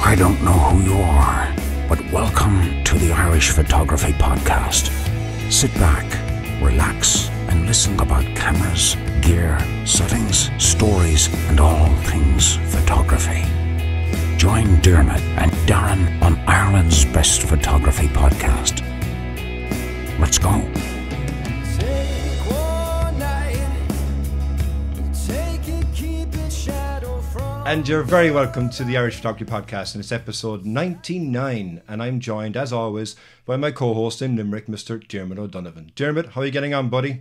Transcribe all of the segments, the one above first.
I don't know who you are, but welcome to the Irish Photography Podcast. Sit back, relax, and listen about cameras, gear, settings, stories, and all things photography. Join Dermot and Darren on Ireland's Best Photography Podcast. Let's go. And you're very welcome to the Irish Photography Podcast, and it's episode 99, and I'm joined, as always, by my co-host in Limerick, Mr. Dermot O'Donovan. Dermot, how are you getting on, buddy?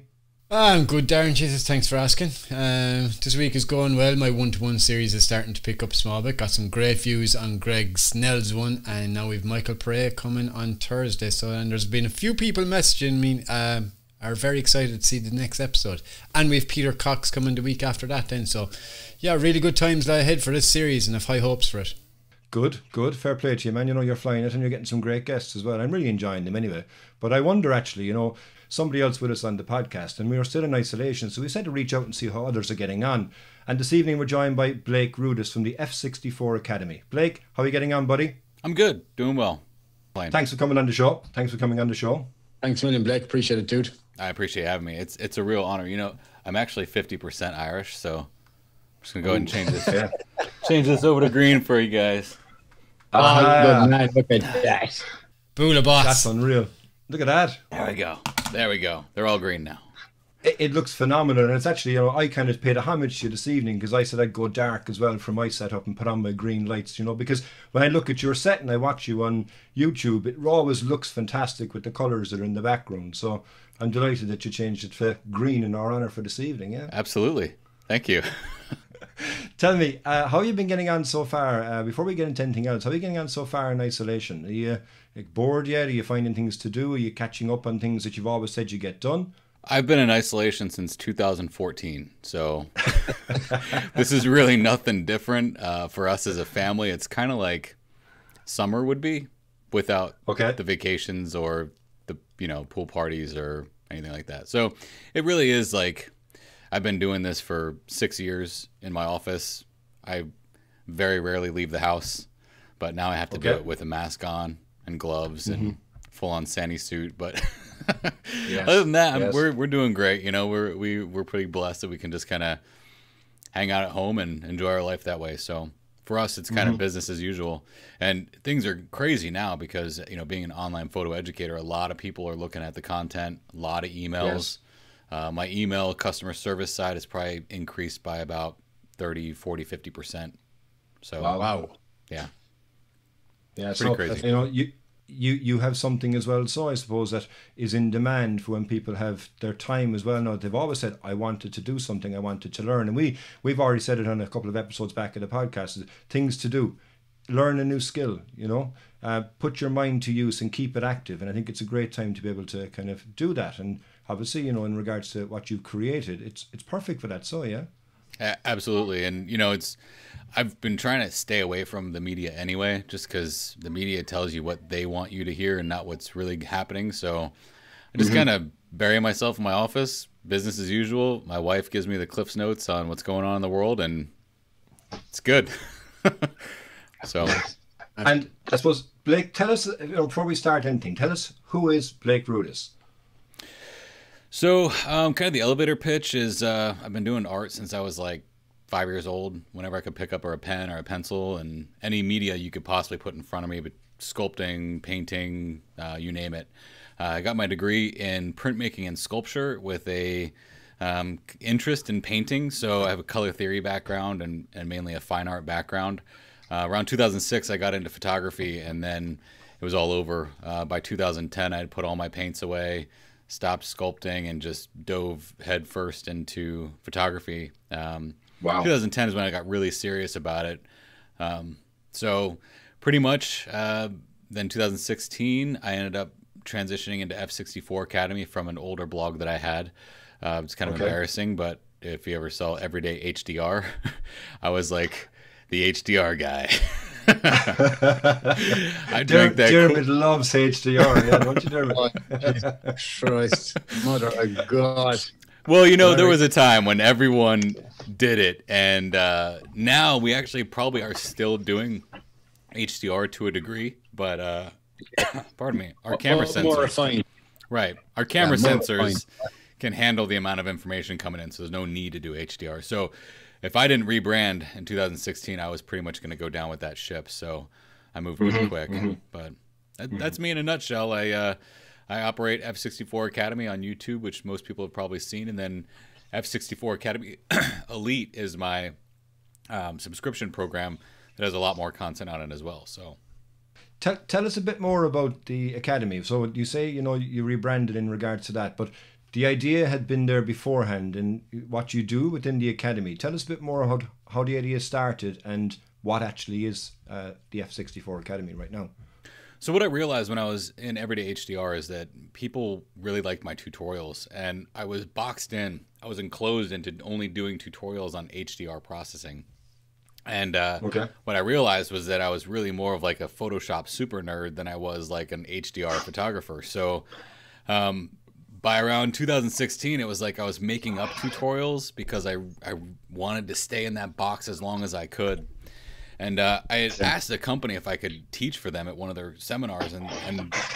I'm good, Darren. Jesus, thanks for asking. This week is going well. My one-to-one series is starting to pick up small bit. Got some great views on Greg Snell's one, and now we've Michael Perea coming on Thursday. So, and there's been a few people messaging me, are very excited to see the next episode, and we've Peter Cox coming the week after that then, so yeah, really good times lie ahead for this series and have high hopes for it. Good, fair play to you, man. You know, you're flying it and you're getting some great guests as well. I'm really enjoying them anyway, but I wonder actually, you know, somebody else with us on the podcast, and we were still in isolation, so we said to reach out and see how others are getting on, and this evening we're joined by Blake Rudis from the F64 Academy. Blake, how are you getting on, buddy? I'm good, doing well. Thanks for coming on the show. Thanks, William. Blake, appreciate it, dude. I appreciate having me. It's a real honor. You know, I'm actually 50% Irish, so I'm just gonna go ahead and change this. Change this over to green for you guys. Good night. Look at that. Bula boss. That's unreal. Look at that. There we go. They're all green now. It looks phenomenal, and it's actually, you know, I kind of paid a homage to you this evening because I said I'd go dark as well for my setup and put on my green lights, you know, because when I look at your set and I watch you on YouTube, it always looks fantastic with the colours that are in the background. So I'm delighted that you changed it for green in our honour for this evening. Yeah, absolutely. Thank you. Tell me, how you been getting on so far? Before we get into anything else, how are you getting on so far in isolation? Are you bored yet? Are you finding things to do? Are you catching up on things that you've always said you get done? I've been in isolation since 2014, so this is really nothing different for us as a family. It's kind of like summer would be without the vacations or the, you know, pool parties or anything like that. So it really is like I've been doing this for 6 years in my office. I very rarely leave the house, but now I have to do it with a mask on and gloves and full-on sandy suit, but other than that, we're doing great. You know, we're pretty blessed that we can just kind of hang out at home and enjoy our life that way. So for us, it's kind of business as usual, and things are crazy now because, you know, being an online photo educator, a lot of people are looking at the content, a lot of emails. My email customer service side is probably increased by about 30%, 40%, 50%. So wow. Yeah, pretty crazy. You know, you have something as well, so I suppose that is in demand for when people have their time as well. Now, they've always said, I wanted to do something, I wanted to learn. And we've already said it on a couple of episodes back of the podcast, things to do, learn a new skill, you know, put your mind to use and keep it active. And I think it's a great time to be able to kind of do that. And obviously, you know, in regards to what you've created, it's perfect for that. So, yeah. Absolutely. And, you know, I've been trying to stay away from the media anyway, just because the media tells you what they want you to hear and not what's really happening. So I just kind of bury myself in my office, business as usual. My wife gives me the Cliff's Notes on what's going on in the world, and it's good. So, and I suppose, Blake, tell us, you know, before we start anything, tell us, who is Blake Rudis? So kind of the elevator pitch is I've been doing art since I was like 5 years old, whenever I could pick up a pen or a pencil, and any media you could possibly put in front of me, but sculpting, painting, you name it. I got my degree in printmaking and sculpture with a interest in painting. So I have a color theory background and mainly a fine art background. Around 2006, I got into photography, and then it was all over. By 2010, I had put all my paints away, stopped sculpting, and just dove headfirst into photography. 2010 is when I got really serious about it. So pretty much then 2016, I ended up transitioning into F64 Academy from an older blog that I had. It's kind of embarrassing, but if you ever saw Everyday HDR, I was like the HDR guy. I drank that. Dermot loves HDR. Yeah, don't you, Dermot? Oh, Christ, mother of God. Well, you know, there was a time when everyone did it. And now we actually probably are still doing HDR to a degree, but pardon me, our camera sensors, right? Our camera sensors can handle the amount of information coming in, so there's no need to do HDR. So if I didn't rebrand in 2016, I was pretty much going to go down with that ship. So I moved really quick, but that's me in a nutshell. I operate F64 Academy on YouTube, which most people have probably seen, and then F64 Academy Elite is my subscription program that has a lot more content on it as well. So tell us a bit more about the Academy. So you say, you know, you rebranded in regards to that, but the idea had been there beforehand, and what you do within the Academy. Tell us a bit more about how the idea started and what actually is the F64 Academy right now. So what I realized when I was in Everyday HDR is that people really liked my tutorials, and I was boxed in. I was enclosed into only doing tutorials on HDR processing. And what I realized was that I was really more of like a Photoshop super nerd than I was like an HDR photographer. So by around 2016, it was like I was making up tutorials because I wanted to stay in that box as long as I could. And I had asked the company if I could teach for them at one of their seminars, and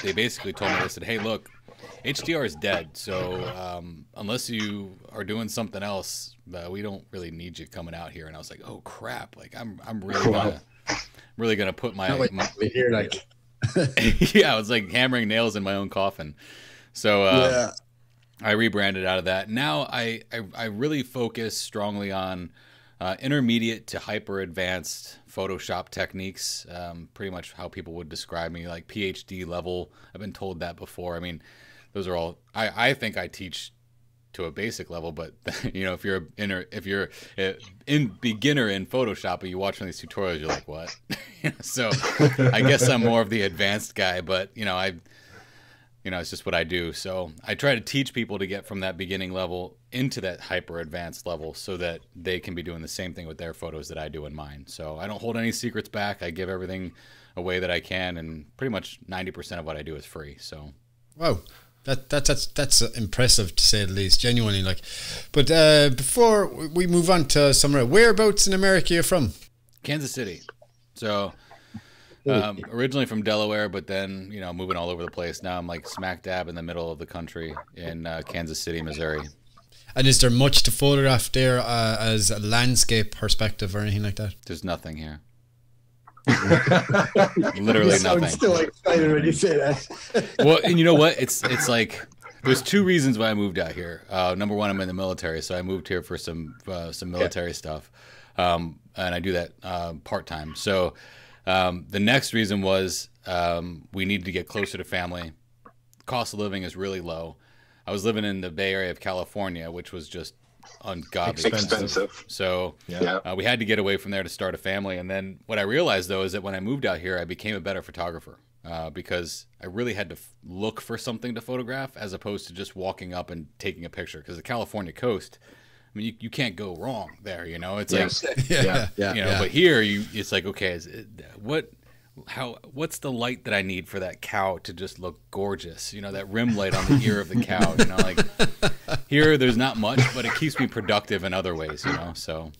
they basically told me, they said, hey, look, HDR is dead, so unless you are doing something else, we don't really need you coming out here. And I was like, oh, crap. Like, I'm really gonna put my... yeah, I was like hammering nails in my own coffin. So I rebranded out of that. Now I really focus strongly on... intermediate to hyper advanced Photoshop techniques, pretty much how people would describe me, like PhD level. I've been told that before. I mean, those are all, I think I teach to a basic level, but you know, if you're in beginner in Photoshop and you're watching these tutorials, you're like, what? So I guess I'm more of the advanced guy, but you know, it's just what I do. So I try to teach people to get from that beginning level into that hyper advanced level so that they can be doing the same thing with their photos that I do in mine. So I don't hold any secrets back. I give everything away that I can, and pretty much 90% of what I do is free. So. Wow. That's impressive to say the least, genuinely. Like, but before we move on to somewhere, whereabouts in America are you from? Kansas City. So originally from Delaware, but then, you know, moving all over the place. Now I'm like smack dab in the middle of the country in Kansas City, Missouri. And is there much to photograph there as a landscape perspective or anything like that? There's nothing here. Literally nothing. I'm still excited when you say that. Well, and you know what? It's like there's two reasons why I moved out here. Number one, I'm in the military, so I moved here for some military stuff, and I do that part time. So. The next reason was we needed to get closer to family. Cost of living is really low. I was living in the Bay Area of California, which was just ungodly expensive. So we had to get away from there to start a family. And then what I realized, though, is that when I moved out here, I became a better photographer because I really had to look for something to photograph as opposed to just walking up and taking a picture, because the California coast, I mean, you can't go wrong there, you know. It's like, but here, it's like, okay, what's the light that I need for that cow to just look gorgeous? You know, that rim light on the ear of the cow. You know, like here, there's not much, but it keeps me productive in other ways. You know, so.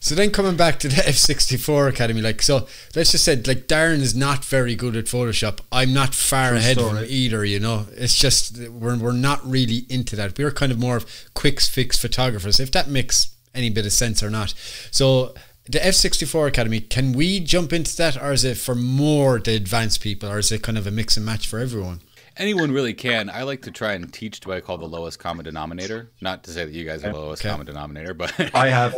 So then coming back to the F64 Academy, like, so let's just say, like, Darren is not very good at Photoshop. I'm not far ahead of him either, you know. It's just we're not really into that. We're kind of more of quick fix photographers, if that makes any bit of sense or not. So the F64 Academy, can we jump into that, or is it for more the advanced people, or is it kind of a mix and match for everyone? Anyone really can. I like to try and teach to what I call the lowest common denominator. Not to say that you guys have the lowest common denominator, but... I have.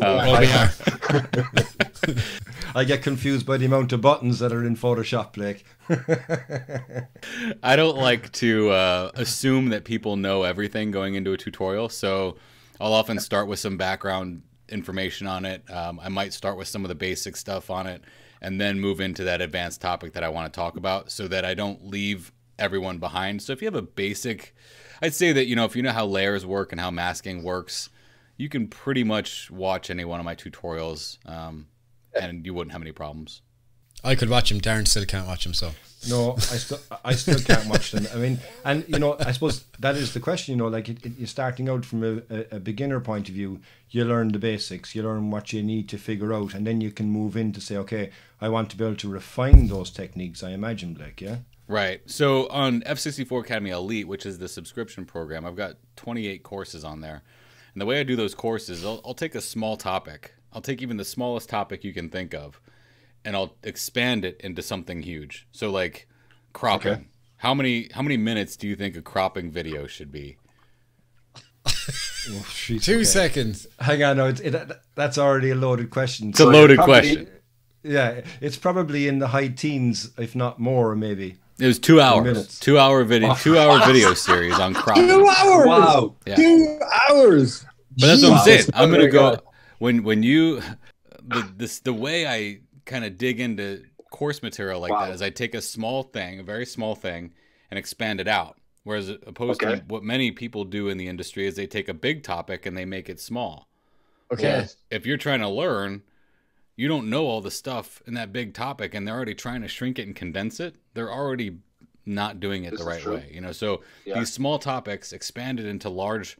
I get confused by the amount of buttons that are in Photoshop, Blake. I don't like to assume that people know everything going into a tutorial, so I'll often start with some background information on it. I might start with some of the basic stuff on it and then move into that advanced topic that I want to talk about so that I don't leave... everyone behind. So if you have a basic, I'd say that, you know, if you know how layers work and how masking works, you can pretty much watch any one of my tutorials and you wouldn't have any problems. I could watch him. Darren still can't watch him, so. No, I still can't watch them. I mean, and, you know, I suppose that is the question, you know, like you're starting out from a beginner point of view. You learn the basics, you learn what you need to figure out, and then you can move in to say, okay, I want to be able to refine those techniques, I imagine, Blake, yeah? Right. So on F64 Academy Elite, which is the subscription program, I've got 28 courses on there. And the way I do those courses, I'll take a small topic. I'll take even the smallest topic you can think of, and I'll expand it into something huge. So like cropping. Okay. How many minutes do you think a cropping video should be? Oh, geez, 2 seconds. Hang on, no, that's already a loaded question. It's so a loaded question. Yeah, it's probably in the high teens, if not more, maybe. It was 2 hours. 2 hour video. 2 hour video series on cropping. 2 hours. Wow. Yeah. 2 hours. But that's what I'm saying. I'm gonna go when you the way I kind of dig into course material like that is I take a small thing, a very small thing, and expand it out. Whereas opposed to what many people do in the industry is they take a big topic and they make it small. Okay. Well, if you're trying to learn, you don't know all the stuff in that big topic, and they're already trying to shrink it and condense it. They're already not doing it the right way, you know? So these small topics expanded into large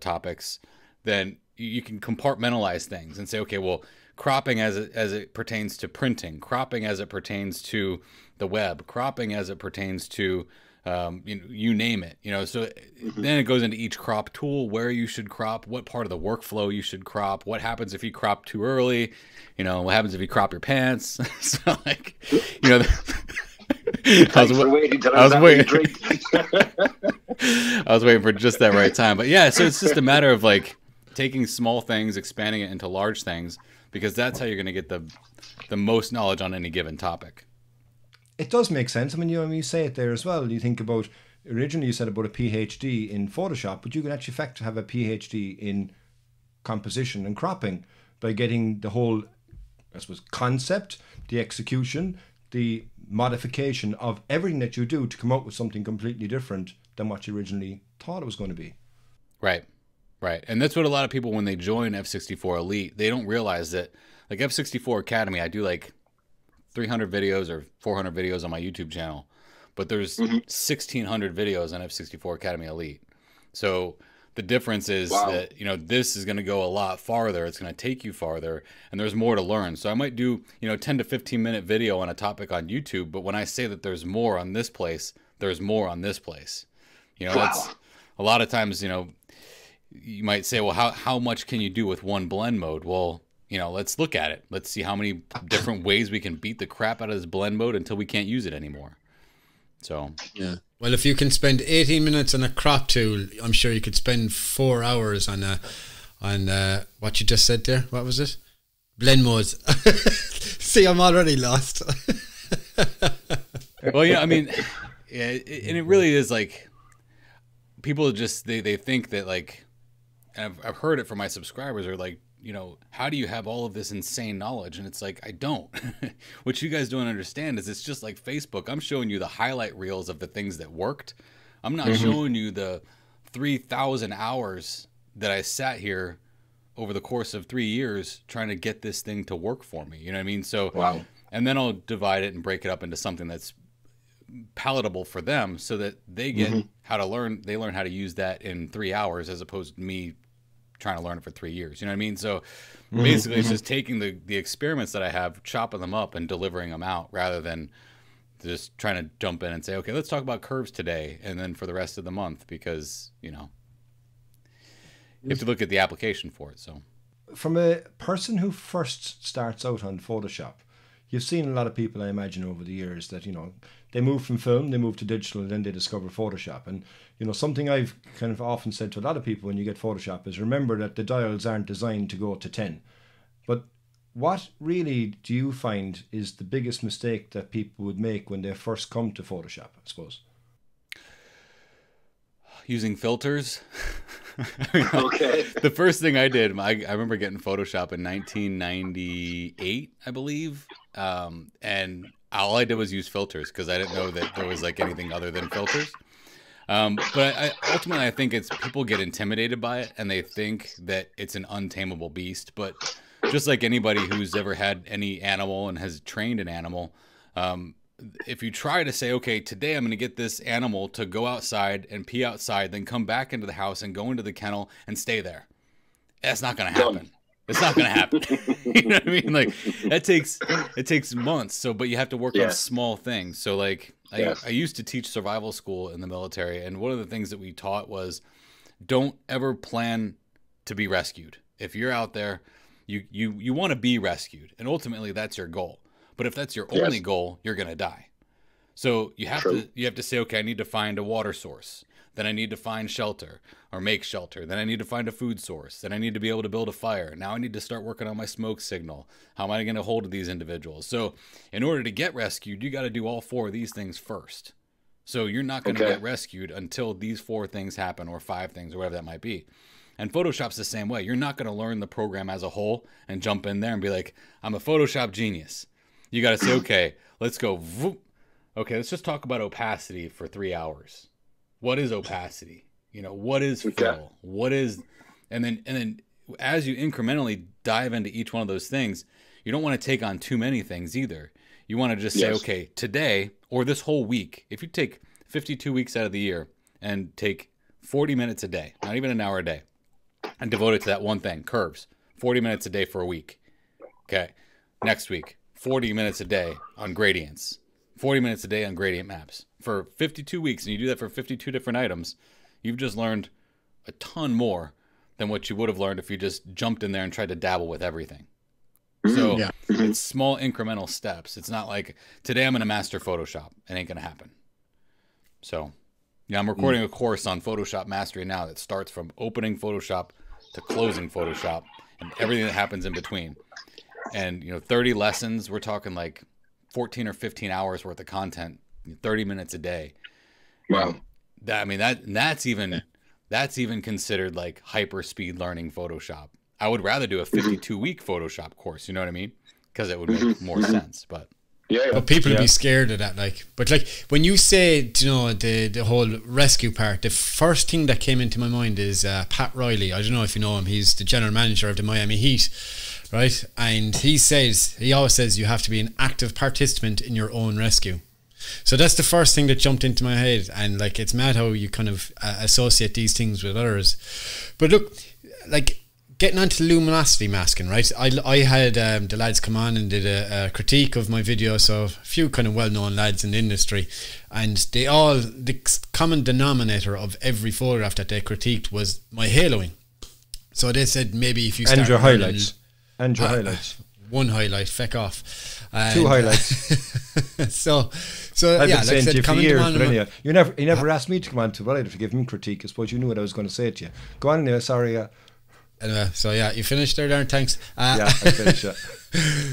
topics, then you can compartmentalize things and say, okay, well, cropping as it pertains to printing, cropping as it pertains to the web, cropping as it pertains to, you name it, you know, so then it goes into each crop tool, where you should crop, what part of the workflow you should crop, what happens if you crop too early, you know, what happens if you crop your pants. So like, you know, I was waiting for just that right time, but yeah, so it's just a matter of like taking small things, expanding it into large things, because that's how you're going to get the most knowledge on any given topic. It does make sense. I mean, you say it there as well. You think about, originally you said about a PhD in Photoshop, but you can actually have a PhD in composition and cropping by getting the whole, I suppose, concept, the execution, the modification of everything that you do to come up with something completely different than what you originally thought it was going to be. Right. Right. And that's what a lot of people, when they join F64 Elite, they don't realize that, like F64 Academy, I do like 300 videos or 400 videos on my YouTube channel, but there's 1,600 videos on F64 Academy Elite. So the difference is that, you know, this is going to go a lot farther. It's going to take you farther, and there's more to learn. So I might do, you know, 10 to 15 minute video on a topic on YouTube. But when I say that there's more on this place, there's more on this place, you know, that's a lot of times, you know, you might say, well, how much can you do with one blend mode? Well, you know, let's look at it. Let's see how many different ways we can beat the crap out of this blend mode until we can't use it anymore. So, yeah. Well, if you can spend 18 minutes on a crop tool, I'm sure you could spend 4 hours on what you just said there. What was it? Blend modes. See, I'm already lost. Well, yeah, I mean, yeah, and it really is like people just, they think that like, and I've heard it from my subscribers are like, you know, how do you have all of this insane knowledge? And it's like, I don't. What you guys don't understand is it's just like Facebook. I'm showing you the highlight reels of the things that worked. I'm not showing you the 3,000 hours that I sat here over the course of 3 years trying to get this thing to work for me. You know what I mean? So, and then I'll divide it and break it up into something that's palatable for them so that they get how to learn. They learn how to use that in 3 hours as opposed to me trying to learn it for 3 years. You know what I mean? So basically it's just taking the experiments that I have, chopping them up and delivering them out rather than just trying to jump in and say, okay, let's talk about curves today. And then for the rest of the month, because, you know, you have to look at the application for it. So from a person who first starts out on Photoshop, you've seen a lot of people, I imagine, over the years that, you know, they move from film, they move to digital, and then they discover Photoshop. And, you know, something I've kind of often said to a lot of people when you get Photoshop is remember that the dials aren't designed to go to 10. But what really do you find is the biggest mistake that people would make when they first come to Photoshop, I suppose? Using filters. Okay. The first thing I did, I remember getting Photoshop in 1998, I believe. And all I did was use filters because I didn't know that there was like anything other than filters. But ultimately, I think people get intimidated by it and they think that it's an untamable beast. But just like anybody who's ever had any animal and has trained an animal, if you try to say, okay, today I'm going to get this animal to go outside and pee outside, then come back into the house and go into the kennel and stay there, that's not going to happen. It's not going to happen. You know what I mean? Like that takes, it takes months. So, but you have to work on small things. So like I used to teach survival school in the military. And one of the things that we taught was don't ever plan to be rescued. If you're out there, you want to be rescued. And ultimately that's your goal. But if that's your only goal, you're going to die. So you have to, say, okay, I need to find a water source. Then I need to find shelter or make shelter. Then I need to find a food source. Then I need to be able to build a fire. Now I need to start working on my smoke signal. How am I going to hold these individuals? So in order to get rescued, you got to do all four of these things first. So you're not going to get rescued until these four things happen, or five things, or whatever that might be. And Photoshop's the same way. You're not going to learn the program as a whole and jump in there and be like, I'm a Photoshop genius. You got to say, okay, let's go. Voop. Okay, let's just talk about opacity for 3 hours. What is opacity? You know, what is fill? What is, and then as you incrementally dive into each one of those things, you don't want to take on too many things either. You want to just say, okay, today or this whole week, if you take 52 weeks out of the year and take 40 minutes a day, not even an hour a day, and devote it to that one thing, curves, 40 minutes a day for a week. Okay. Next week, 40 minutes a day on gradients. 40 minutes a day on gradient maps for 52 weeks. And you do that for 52 different items. You've just learned a ton more than what you would have learned if you just jumped in there and tried to dabble with everything. So it's small incremental steps. It's not like today I'm going to master Photoshop. It ain't going to happen. So yeah, I'm recording a course on Photoshop mastery now that starts from opening Photoshop to closing Photoshop and everything that happens in between. And you know, 30 lessons, we're talking like 14 or 15 hours worth of content, 30 minutes a day. Wow. That, I mean, that's even considered like hyper speed learning Photoshop. I would rather do a 52 week Photoshop course. You know what I mean? Cause it would make more sense, but but people would be scared of that. Like, but like when you say, you know, the whole rescue part, the first thing that came into my mind is Pat Riley. I don't know if you know him. He's the general manager of the Miami Heat. Right, and he always says you have to be an active participant in your own rescue. So that's the first thing that jumped into my head, and like it's mad how you kind of associate these things with others. But look, like getting onto luminosity masking, right? I had the lads come on and did a critique of my video, so a few kind of well-known lads in the industry, and they all, the common denominator of every photograph that they critiqued was my haloing. So they said maybe if you start and your highlights. And your highlights. One highlight, feck off. And 2 highlights. so I've been saying to you for years, but anyway, you never asked me to come on to, well, I'd have to give him critique. I suppose you knew what I was going to say to you. Go on anyway, sorry. Anyway, so yeah, you finished there, Darren, thanks. Yeah, I finished that.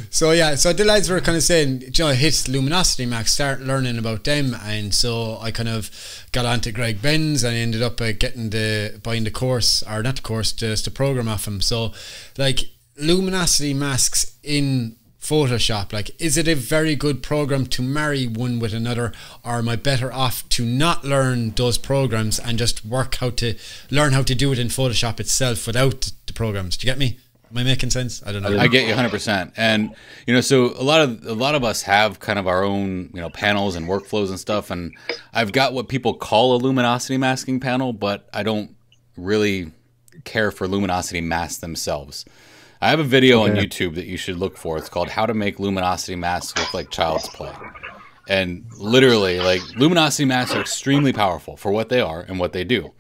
So yeah, so the lads were kind of saying, you know, hits luminosity max, start learning about them. And so I kind of got onto Greg Benz and I ended up getting buying the course, or not the course, just the program off him. So like, luminosity masks in Photoshop, like, is it a very good program to marry one with another, or am I better off to not learn those programs and just learn how to do it in Photoshop itself without the programs? Do you get me? Am I making sense? I don't know. I get you 100%. And you know, so a lot of us have kind of our own, you know, panels and workflows and stuff, and I've got what people call a luminosity masking panel, but I don't really care for luminosity masks themselves. I have a video on YouTube that you should look for. It's called How to Make Luminosity Masks Look Like Child's Play. And literally, like, luminosity masks are extremely powerful for what they are and what they do.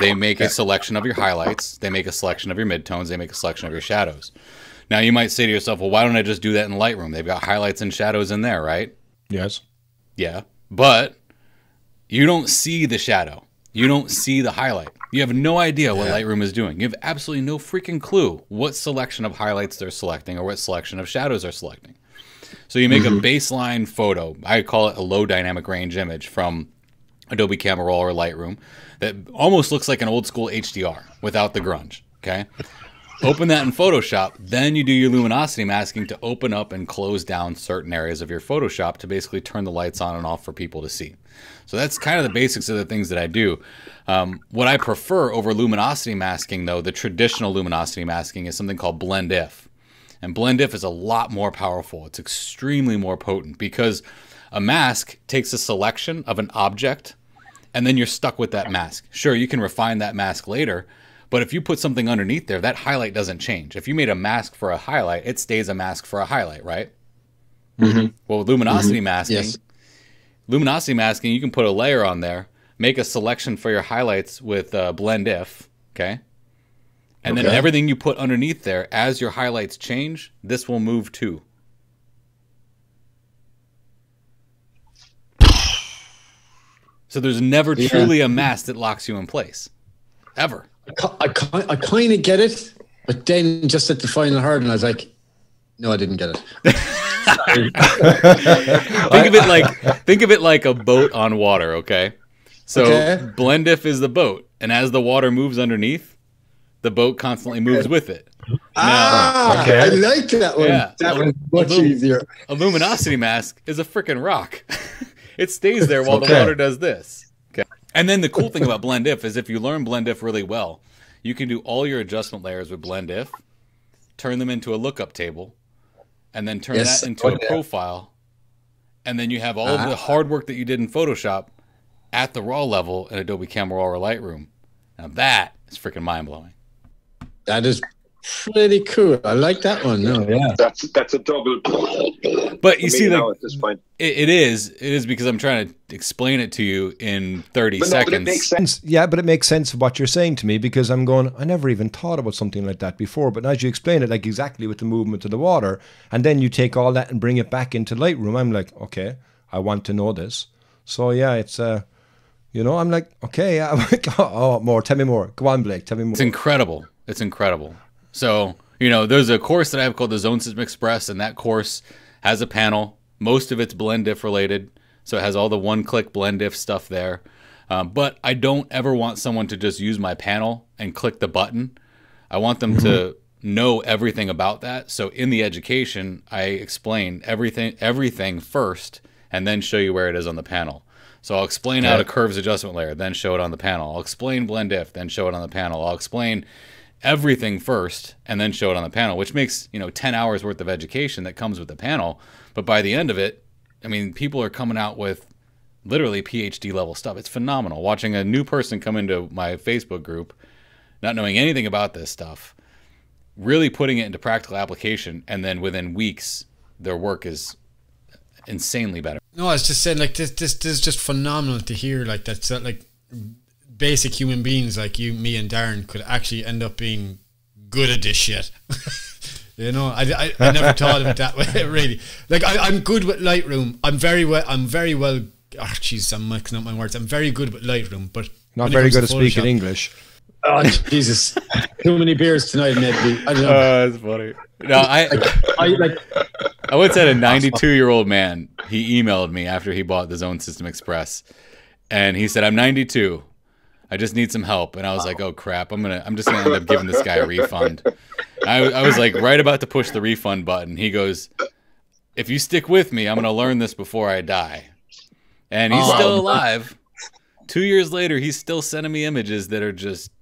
They make a selection of your highlights. They make a selection of your midtones. They make a selection of your shadows. Now, you might say to yourself, well, why don't I just do that in Lightroom? They've got highlights and shadows in there, right? Yes. Yeah. But you don't see the shadow. You don't see the highlight. You have no idea what Lightroom is doing. You have absolutely no freaking clue what selection of highlights they're selecting or what selection of shadows they're selecting. So you make a baseline photo. I call it a low dynamic range image from Adobe Camera Raw or Lightroom that almost looks like an old school HDR without the grunge, okay? Open that in Photoshop. Then you do your luminosity masking to open up and close down certain areas of your Photoshop to basically turn the lights on and off for people to see. So that's kind of the basics of the things that I do. What I prefer over luminosity masking, though, the traditional luminosity masking, is something called blend if. And Blend Diff is a lot more powerful. It's extremely more potent because a mask takes a selection of an object and then you're stuck with that mask. Sure, you can refine that mask later, but if you put something underneath there, that highlight doesn't change. If you made a mask for a highlight, it stays a mask for a highlight, right? Mm-hmm. Well, with luminosity masking, yes. Luminosity masking, you can put a layer on there, make a selection for your highlights with Blend If, okay? And then everything you put underneath there, as your highlights change, this will move too. So there's never truly a mask that locks you in place, ever. I kind of get it, but then just at the final hurdle, I was like, no, I didn't get it. think of it like a boat on water. Okay, so Blend If is the boat, and as the water moves underneath, the boat constantly moves with it. Now, I like that one. Yeah, that one's much easier. A luminosity mask is a freaking rock. It stays there while the water does this. And then the cool thing about Blend If is if you learn Blend If really well, you can do all your adjustment layers with Blend If, turn them into a lookup table, and then turn that into a profile. And then you have all of the hard work that you did in Photoshop at the raw level in Adobe Camera Raw or Lightroom. Now that is freaking mind-blowing. That is pretty cool. I like that one. No, yeah. That's a double. But you see, it is because I'm trying to explain it to you in 30 seconds. But it makes sense. Yeah, but it makes sense of what you're saying to me because I'm going, I never even thought about something like that before. But as you explain it, like exactly with the movement of the water, and then you take all that and bring it back into Lightroom. I'm like, okay, I want to know this. So yeah, it's you know, I'm like, okay, I'm like, oh, more, tell me more. Go on, Blake, tell me more. It's incredible. It's incredible. So, you know, there's a course that I have called the Zone System Express, and that course has a panel. Most of it's Blend Diff related, so it has all the one-click Blend Diff stuff there. But I don't ever want someone to just use my panel and click the button. I want them to know everything about that. So in the education, I explain everything first and then show you where it is on the panel. So I'll explain how to curves adjustment layer, then show it on the panel. I'll explain Blend Diff, then show it on the panel. I'll explain everything first and then show it on the panel, which makes, you know, 10 hours worth of education that comes with the panel. But by the end of it, I mean, people are coming out with literally PhD level stuff. It's phenomenal watching a new person come into my Facebook group, not knowing anything about this stuff, really putting it into practical application. And then within weeks, their work is insanely better. No, I was just saying, like, this is just phenomenal to hear. Like, that's like basic human beings like you, me, and Darren could actually end up being good at this shit. You know, I never thought of it that way, really. Like, I'm good with Lightroom. I'm very well. Oh, jeez, I'm mixing up my words. I'm very good with Lightroom, but not very good at speaking English. Oh, Jesus! Too many beers tonight, maybe. I don't know. Oh, that's funny. No, I once had a 92-year-old man. He emailed me after he bought the Zone System Express, and he said, "I'm 92. I just need some help." And I was like, oh crap, I'm just gonna end up giving this guy a refund. I was like right about to push the refund button. He goes, "If you stick with me, I'm gonna learn this before I die." And he's still alive. 2 years later, he's still sending me images that are just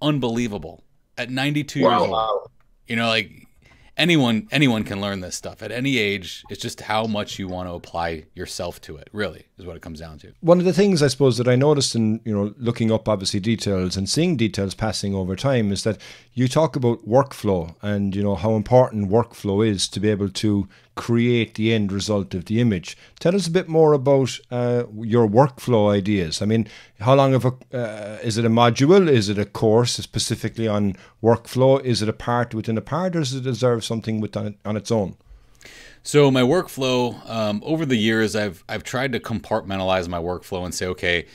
unbelievable at 92 years old. You know, like anyone can learn this stuff at any age. It's just how much you want to apply yourself to it, really, is what it comes down to. One of the things I suppose that I noticed in, you know, looking up obviously details and seeing details passing over time is that you talk about workflow and, you know, how important workflow is to be able to create the end result of the image. Tell us a bit more about your workflow ideas. I mean, how long of a, is it a module? Is it a course specifically on workflow? Is it a part within a part, or does it deserve something on its own? So my workflow, over the years, I've tried to compartmentalize my workflow and say, okay,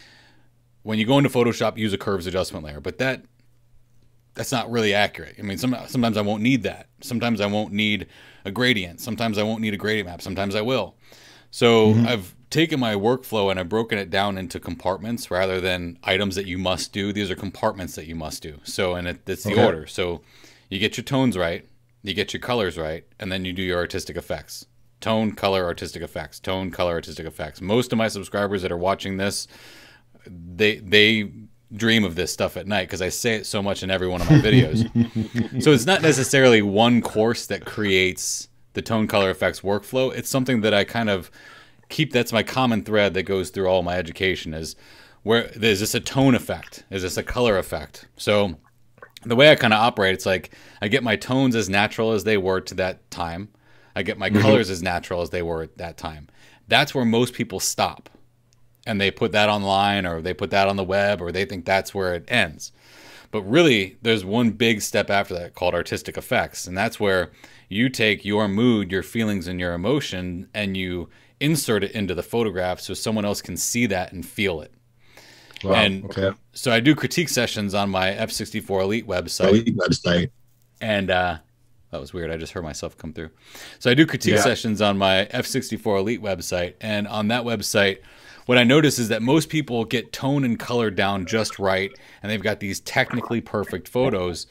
when you go into Photoshop, use a curves adjustment layer, but that's not really accurate. I mean, sometimes I won't need that. Sometimes I won't need a gradient. Sometimes I won't need a gradient map. Sometimes I will. So I've taken my workflow and I've broken it down into compartments rather than items that you must do. These are compartments that you must do. So, and it's the order. So you get your tones right, you get your colors right, and then you do your artistic effects. Tone, color, artistic effects. Tone, color, artistic effects. Most of my subscribers that are watching this, they dream of this stuff at night because I say it so much in every one of my videos. So it's not necessarily one course that creates the tone color effects workflow. It's something that I kind of keep. That's my common thread that goes through all my education is, where is this a tone effect? Is this a color effect? So the way I kind of operate, it's like I get my tones as natural as they were to that time. I get my colors as natural as they were at that time. That's where most people stop. And they put that online or they put that on the web or they think that's where it ends. But really, there's one big step after that called artistic effects. And that's where you take your mood, your feelings, and your emotion, and you insert it into the photograph so someone else can see that and feel it. Wow, and okay. So I do critique sessions on my F64 Elite website. And that was weird. I just heard myself come through. So I do critique sessions on my F64 Elite website. And on that website, what I notice is that most people get tone and color down just right. And they've got these technically perfect photos.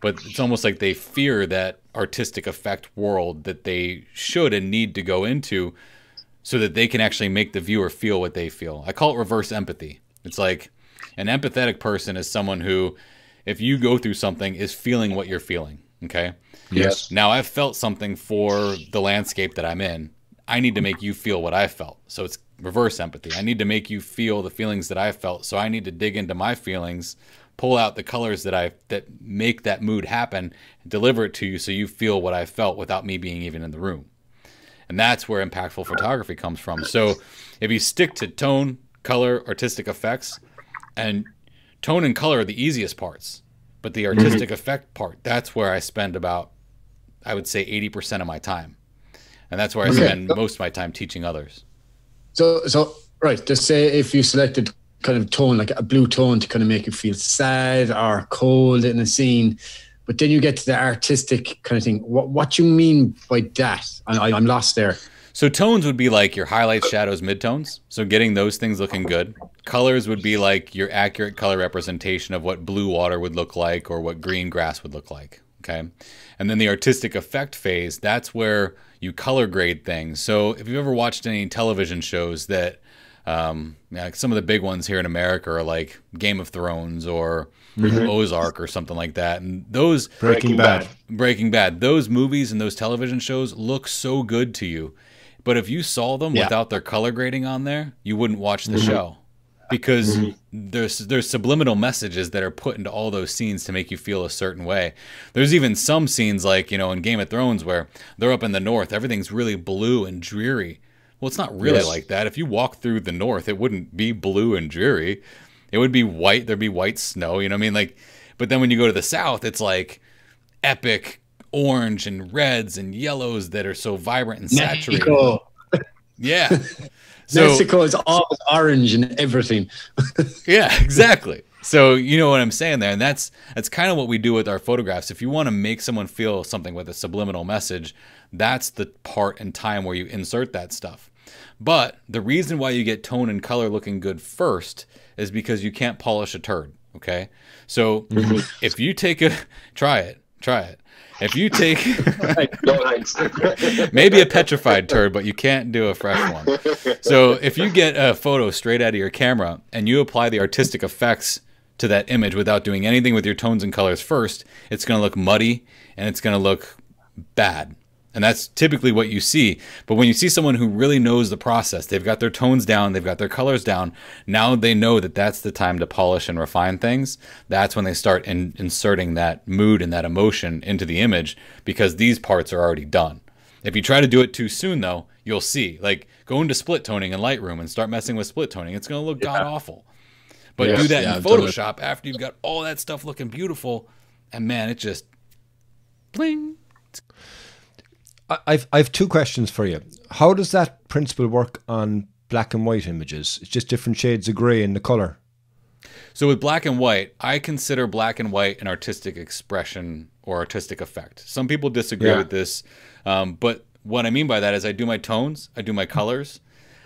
But it's almost like they fear that artistic effect world that they should and need to go into so that they can actually make the viewer feel what they feel. I call it reverse empathy. It's like an empathetic person is someone who, if you go through something, is feeling what you're feeling. Okay. Yes. Now I've felt something for the landscape that I'm in. I need to make you feel what I felt. So it's reverse empathy. I need to make you feel the feelings that I felt. So I need to dig into my feelings, pull out the colors that make that mood happen, deliver it to you so you feel what I felt without me being even in the room. And that's where impactful photography comes from. So if you stick to tone, color, artistic effects, and tone and color are the easiest parts, but the artistic effect part, that's where I spend about, I would say 80% of my time. And that's where I spend most of my time teaching others. So right, just say if you selected kind of tone, like a blue tone to kind of make you feel sad or cold in a scene, but then you get to the artistic kind of thing. What do you mean by that? I'm lost there. So tones would be like your highlights, shadows, midtones. So getting those things looking good. Colors would be like your accurate color representation of what blue water would look like or what green grass would look like. Okay. And then the artistic effect phase, that's where you color grade things. So if you've ever watched any television shows that, like some of the big ones here in America are like Game of Thrones or Ozark or something like that. And those Breaking Bad, those movies and those television shows look so good to you. But if you saw them without their color grading on there, you wouldn't watch the show because there's subliminal messages that are put into all those scenes to make you feel a certain way. There's even some scenes like, you know, in Game of Thrones where they're up in the north, everything's really blue and dreary. Well, it's not really like that. If you walk through the north, it wouldn't be blue and dreary. It would be white. There'd be white snow. You know what I mean? Like, but then when you go to the south, it's like epic orange and reds and yellows that are so vibrant and saturated. Mexico. Yeah. So, Mexico is all orange and everything. Yeah, exactly. So you know what I'm saying there. And that's kind of what we do with our photographs. If you want to make someone feel something with a subliminal message, that's the part and time where you insert that stuff. But the reason why you get tone and color looking good first is because you can't polish a turd. Okay. So if you take a, try it. If you take maybe a petrified turd, but you can't do a fresh one. So if you get a photo straight out of your camera and you apply the artistic effects to that image without doing anything with your tones and colors first, it's going to look muddy and it's going to look bad. And that's typically what you see. But when you see someone who really knows the process, they've got their tones down, they've got their colors down. Now they know that that's the time to polish and refine things. That's when they start inserting that mood and that emotion into the image because these parts are already done. If you try to do it too soon, though, you'll see. Like, go into split toning in Lightroom and start messing with split toning. It's going to look god-awful. But do that in Photoshop after you've got all that stuff looking beautiful. And, man, it just bling. I've two questions for you. How does that principle work on black and white images? It's just different shades of gray in the color. So with black and white, I consider black and white an artistic expression or artistic effect. Some people disagree with this, but what I mean by that is I do my tones, I do my colors,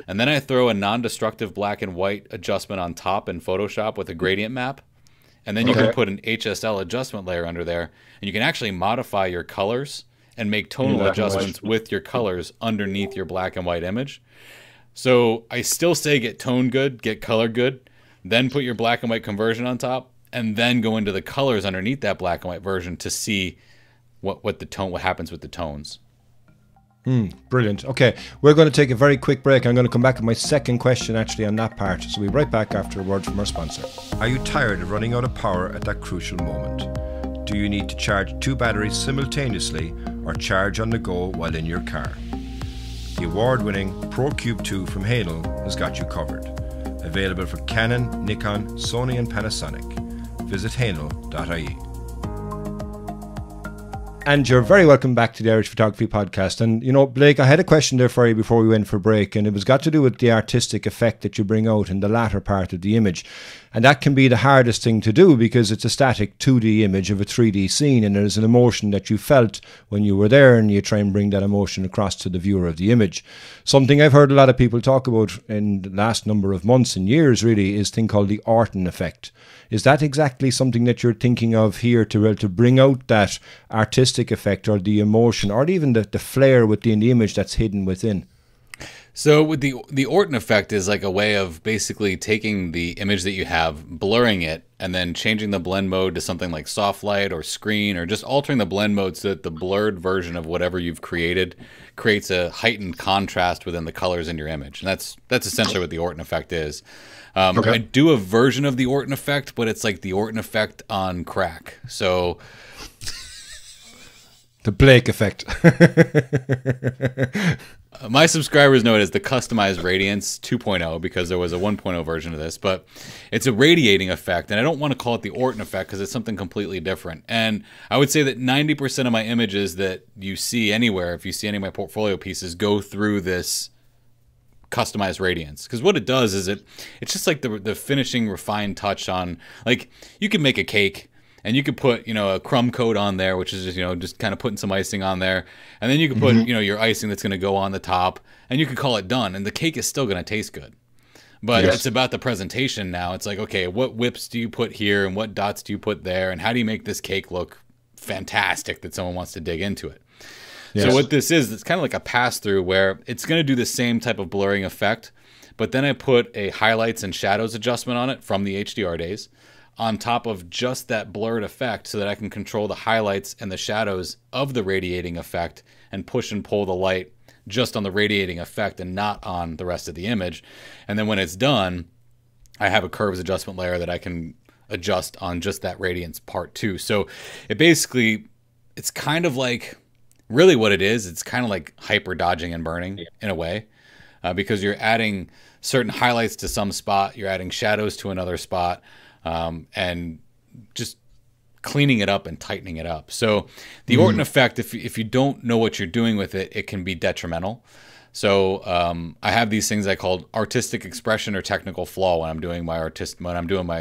and then I throw a non-destructive black and white adjustment on top in Photoshop with a gradient map. And then you can put an HSL adjustment layer under there, and you can actually modify your colors and make tonal adjustments with your colors underneath your black and white image. So I still say get tone good, get color good. then put your black and white conversion on top, and then go into the colors underneath that black and white version to see what happens with the tones. Brilliant. Okay, we're going to take a very quick break. I'm going to come back with my second question actually on that part. So we'll be right back after a word from our sponsor. Are you tired of running out of power at that crucial moment? Do you need to charge two batteries simultaneously or charge on the go while in your car? The award-winning Pro Cube 2 from Hanel has got you covered. Available for Canon, Nikon, Sony and Panasonic. Visit hanel.ie. And you're very welcome back to the Irish Photography Podcast. And, you know, Blake, I had a question there for you before we went for break, and it was got to do with the artistic effect that you bring out in the latter part of the image. And that can be the hardest thing to do because it's a static 2D image of a 3D scene, and there's an emotion that you felt when you were there, and you try and bring that emotion across to the viewer of the image. Something I've heard a lot of people talk about in the last number of months and years, really, is a thing called the Orton effect. Is that exactly something that you're thinking of here to bring out that artistic effect or the emotion or even the flair within the image that's hidden within? So with the Orton effect is like a way of basically taking the image that you have, blurring it, and then changing the blend mode to something like soft light or screen, or just altering the blend mode so that the blurred version of whatever you've created creates a heightened contrast within the colors in your image. And that's essentially what the Orton effect is. Okay. I do a version of the Orton effect, but it's like the Orton effect on crack. So... the Blake effect. My subscribers know it as the customized radiance 2.0 because there was a 1.0 version of this, but it's a radiating effect, and I don't want to call it the Orton effect because it's something completely different. And I would say that 90% of my images that you see anywhere, if you see any of my portfolio pieces, go through this customized radiance, because what it does is it's just like the finishing refined touch on, like, you can make a cake. And you could put, you know, a crumb coat on there, which is just, you know, just kind of putting some icing on there. And then you could put, you know, your icing that's going to go on the top, and you could call it done. And the cake is still going to taste good. But it's about the presentation now. It's like, okay, what whips do you put here and what dots do you put there? And how do you make this cake look fantastic that someone wants to dig into it? Yes. So what this is, it's kind of like a pass through where it's going to do the same type of blurring effect. But then I put a highlights and shadows adjustment on it from the HDR days, on top of just that blurred effect, so that I can control the highlights and the shadows of the radiating effect and push and pull the light just on the radiating effect and not on the rest of the image. And then when it's done, I have a curves adjustment layer that I can adjust on just that radiance part too. So it basically, it's kind of like, really what it is, it's kind of like hyper dodging and burning in a way, because you're adding certain highlights to some spot, you're adding shadows to another spot, and just cleaning it up and tightening it up. So the Orton effect, if you don't know what you're doing with it, it can be detrimental. So I have these things I call artistic expression or technical flaw when I'm doing my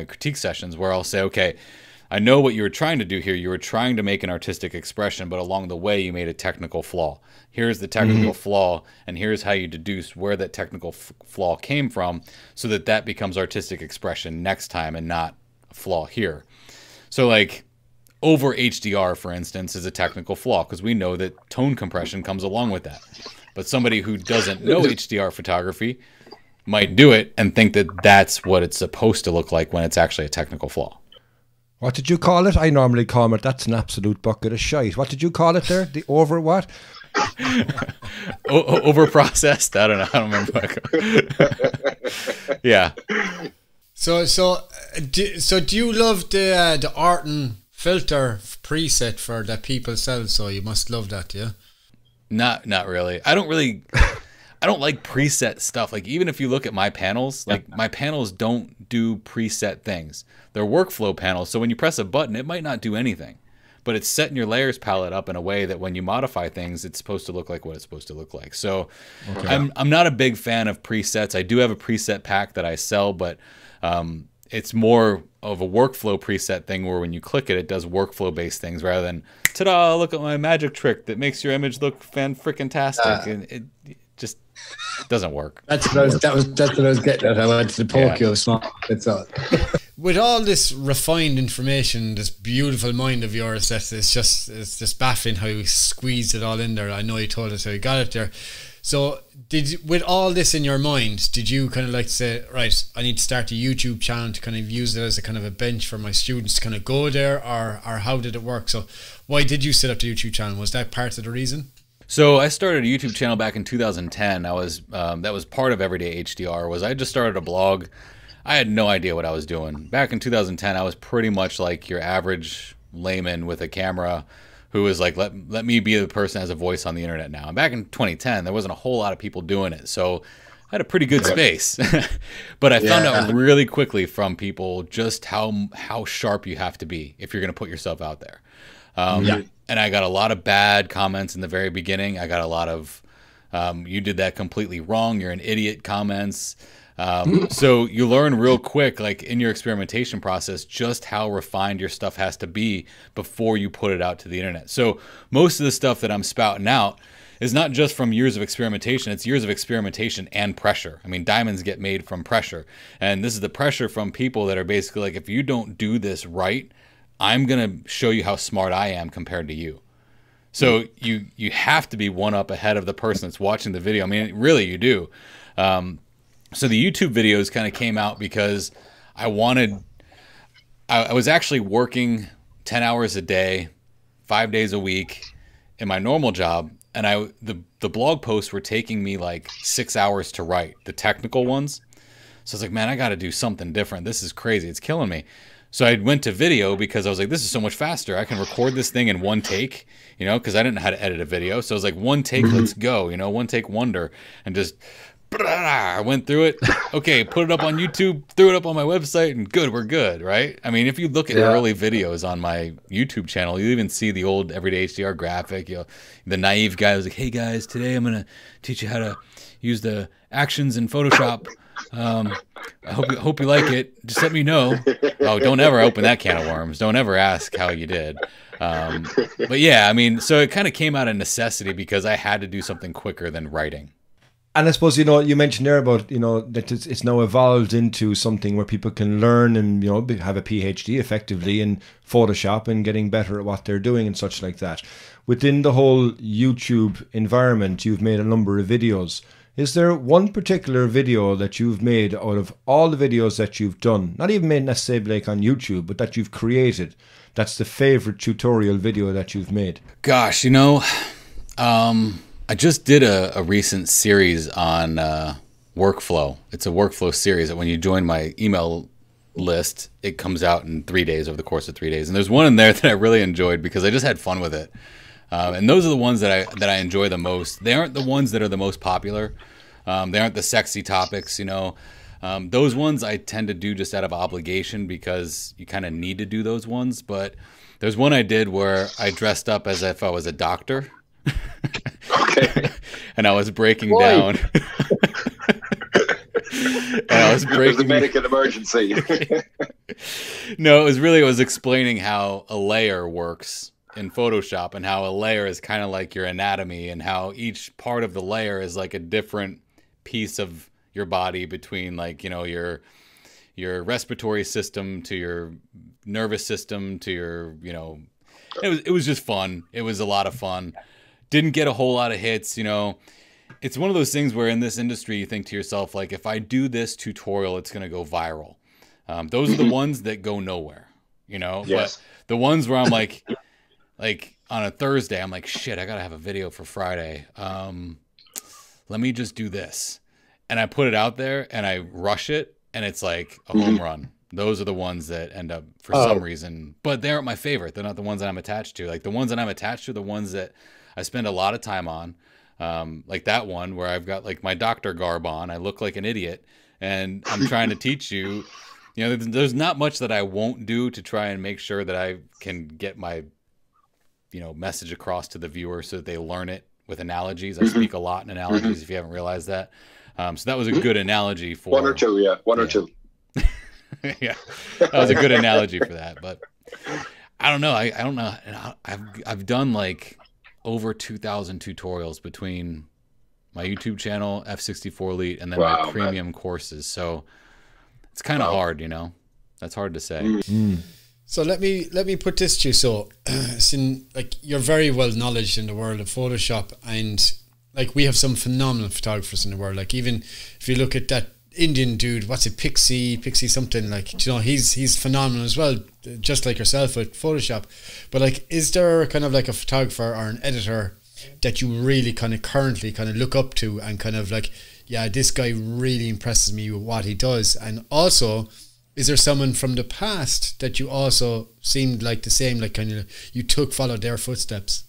critique sessions, where I'll say, okay, I know what you were trying to do here. You were trying to make an artistic expression, but along the way you made a technical flaw. Here's the technical flaw, and here's how you deduce where that technical flaw came from, so that that becomes artistic expression next time and not a flaw here. So like over HDR, for instance, is a technical flaw because we know that tone compression comes along with that. But somebody who doesn't know HDR photography might do it and think that that's what it's supposed to look like when it's actually a technical flaw. What did you call it? I normally call it, that's an absolute bucket of shite. What did you call it there? The over what? Overprocessed? I don't know. I don't remember. Yeah. So do you love the Orton filter preset for that people sell? So you must love that, yeah? Not really. I don't really. I don't like preset stuff. Like, even if you look at my panels, like my panels don't do preset things. They're workflow panels. So when you press a button, it might not do anything, but it's setting your layers palette up in a way that when you modify things, it's supposed to look like what it's supposed to look like. So I'm not a big fan of presets. I do have a preset pack that I sell, but it's more of a workflow preset thing where when you click it, it does workflow based things rather than ta-da, look at my magic trick that makes your image look fan-frickin-tastic. And it just doesn't work. That's what I was getting at. I went to the Porcupine. It's not. with all this refined information, this beautiful mind of yours, that it's just baffling how you squeezed it all in there. I know you told us how you got it there. So with all this in your mind, did you kind of like say, right, I need to start a YouTube channel to kind of use it as a kind of a bench for my students to kind of go there, or how did it work? So why did you set up the YouTube channel? Was that part of the reason? So I started a YouTube channel back in 2010. I was that was part of Everyday HDR. Was I just started a blog. I had no idea what I was doing. Back in 2010, I was pretty much like your average layman with a camera who was like, let me be the person that has a voice on the internet now. And back in 2010, there wasn't a whole lot of people doing it. So I had a pretty good space. But I found out really quickly from people just how sharp you have to be if you're going to put yourself out there. And I got a lot of bad comments in the very beginning. I got a lot of, you did that completely wrong, you're an idiot comments. So you learn real quick, like in your experimentation process, just how refined your stuff has to be before you put it out to the internet. So most of the stuff that I'm spouting out is not just from years of experimentation, it's years of experimentation and pressure. I mean, diamonds get made from pressure. And this is the pressure from people that are basically like, if you don't do this right, I'm going to show you how smart I am compared to you. So you have to be one up ahead of the person that's watching the video. I mean, really you do. So the YouTube videos kind of came out because I wanted, I was actually working 10 hours a day, 5 days a week in my normal job. And the blog posts were taking me like 6 hours to write, the technical ones. So I was like, man, I got to do something different. This is crazy. It's killing me. So I went to video because I was like, this is so much faster. I can record this thing in one take, you know, because I didn't know how to edit a video. So I was like, one take, let's go, you know, one take wonder, and just... I went through it. Okay, put it up on YouTube, threw it up on my website, and good, we're good, right? I mean, if you look at early videos on my YouTube channel, you even see the old Everyday HDR graphic. You know, the naive guy was like, hey guys, today I'm going to teach you how to use the actions in Photoshop. I hope you like it. Just let me know. Oh, don't ever open that can of worms. Don't ever ask how you did. But yeah, I mean, so it kind of came out of necessity because I had to do something quicker than writing. And I suppose, you know, you mentioned there about, you know, that it's now evolved into something where people can learn and, you know, have a PhD effectively in Photoshop and getting better at what they're doing and such like that. Within the whole YouTube environment, you've made a number of videos. Is there one particular video that you've made out of all the videos that you've done, not even made necessarily, Blake, on YouTube, but that you've created, that's the favorite tutorial video that you've made? Gosh, you know... I just did a recent series on workflow. It's a workflow series that when you join my email list, it comes out in 3 days, over the course of 3 days. And there's one in there that I really enjoyed because I just had fun with it. And those are the ones that I enjoy the most. They aren't the ones that are the most popular. They aren't the sexy topics, you know. Those ones I tend to do just out of obligation because you kind of need to do those ones. But there's one I did where I dressed up as if I was a doctor. Okay. And I was breaking down. And I was breaking. It was a medical emergency. No, it was explaining how a layer works in Photoshop and how a layer is kind of like your anatomy and how each part of the layer is like a different piece of your body between, like, you know, your respiratory system to your nervous system to your, you know, it was just fun. It was a lot of fun. Didn't get a whole lot of hits, you know. It's one of those things where in this industry you think to yourself, like, if I do this tutorial, it's going to go viral. Those are the ones that go nowhere, you know. Yes. But the ones where I'm like, on a Thursday, I'm like, shit, I got to have a video for Friday. Let me just do this. And I put it out there and I rush it and it's like a home run. Those are the ones that end up for some reason, but they aren't my favorite. They're not the ones that I'm attached to. Like the ones that I'm attached to, the ones that I spend a lot of time on, like that one where I've got like my doctor garb on. I look like an idiot and I'm trying to teach you, you know, there's not much that I won't do to try and make sure that I can get my, you know, message across to the viewer so that they learn it with analogies. I speak a lot in analogies if you haven't realized that. So that was a good analogy for one or two. Yeah. One or two. Yeah. That was a good analogy for that, but I don't know. I don't know. I've done like over 2,000 tutorials between my YouTube channel, F64 Elite, and then my premium courses. So it's kind of hard, you know? That's hard to say. Mm. So let me put this to you. So, you're very well knowledgeable in the world of Photoshop, and like we have some phenomenal photographers in the world. Like even if you look at that Indian dude, what's it, Pixie something, like, you know, he's phenomenal as well, just like yourself with Photoshop. But like, is there kind of like a photographer or an editor that you really kind of currently kind of look up to and kind of like, yeah, this guy really impresses me with what he does? And also, is there someone from the past that you also seemed like the same, like kind of you followed their footsteps?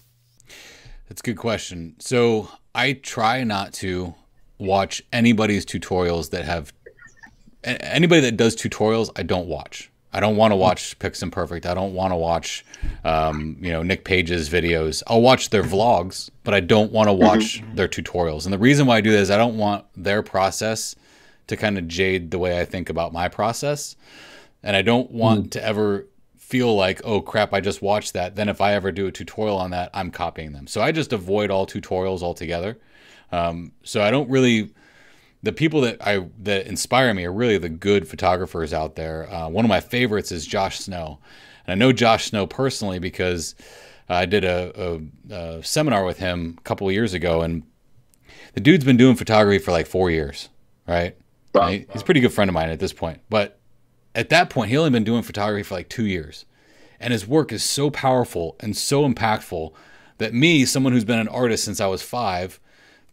That's a good question. So I try not to watch anybody's tutorials that have, anybody that does tutorials, I don't watch. I don't want to watch Pix and Perfect. I don't want to watch, you know, Nick Page's videos. I'll watch their vlogs, but I don't want to watch their tutorials. And the reason why I do that is I don't want their process to kind of jade the way I think about my process. And I don't want to ever feel like, oh crap, I just watched that. Then if I ever do a tutorial on that, I'm copying them. So I just avoid all tutorials altogether. So I don't really, the people that that inspire me are really the good photographers out there. One of my favorites is Josh Snow. And I know Josh Snow personally because I did a seminar with him a couple of years ago, and the dude's been doing photography for like 4 years, right? He's a pretty good friend of mine at this point, but at that point he only been doing photography for like 2 years, and his work is so powerful and so impactful that me, someone who's been an artist since I was 5,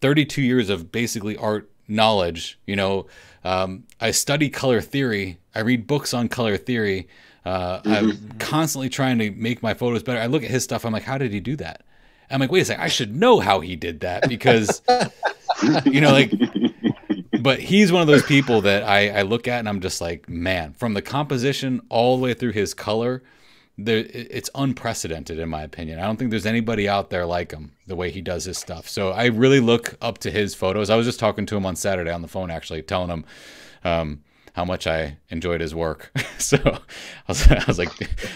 32 years of basically art knowledge, you know, I study color theory, I read books on color theory, I'm constantly trying to make my photos better. I look at his stuff, I'm like, how did he do that? I'm like, wait a second, I should know how he did that, because you know, like. But he's one of those people that I look at and I'm just like, man, from the composition all the way through his color, it's unprecedented in my opinion. I don't think there's anybody out there like him, the way he does his stuff. So I really look up to his photos. I was just talking to him on Saturday on the phone, actually, telling him how much I enjoyed his work. So I was like,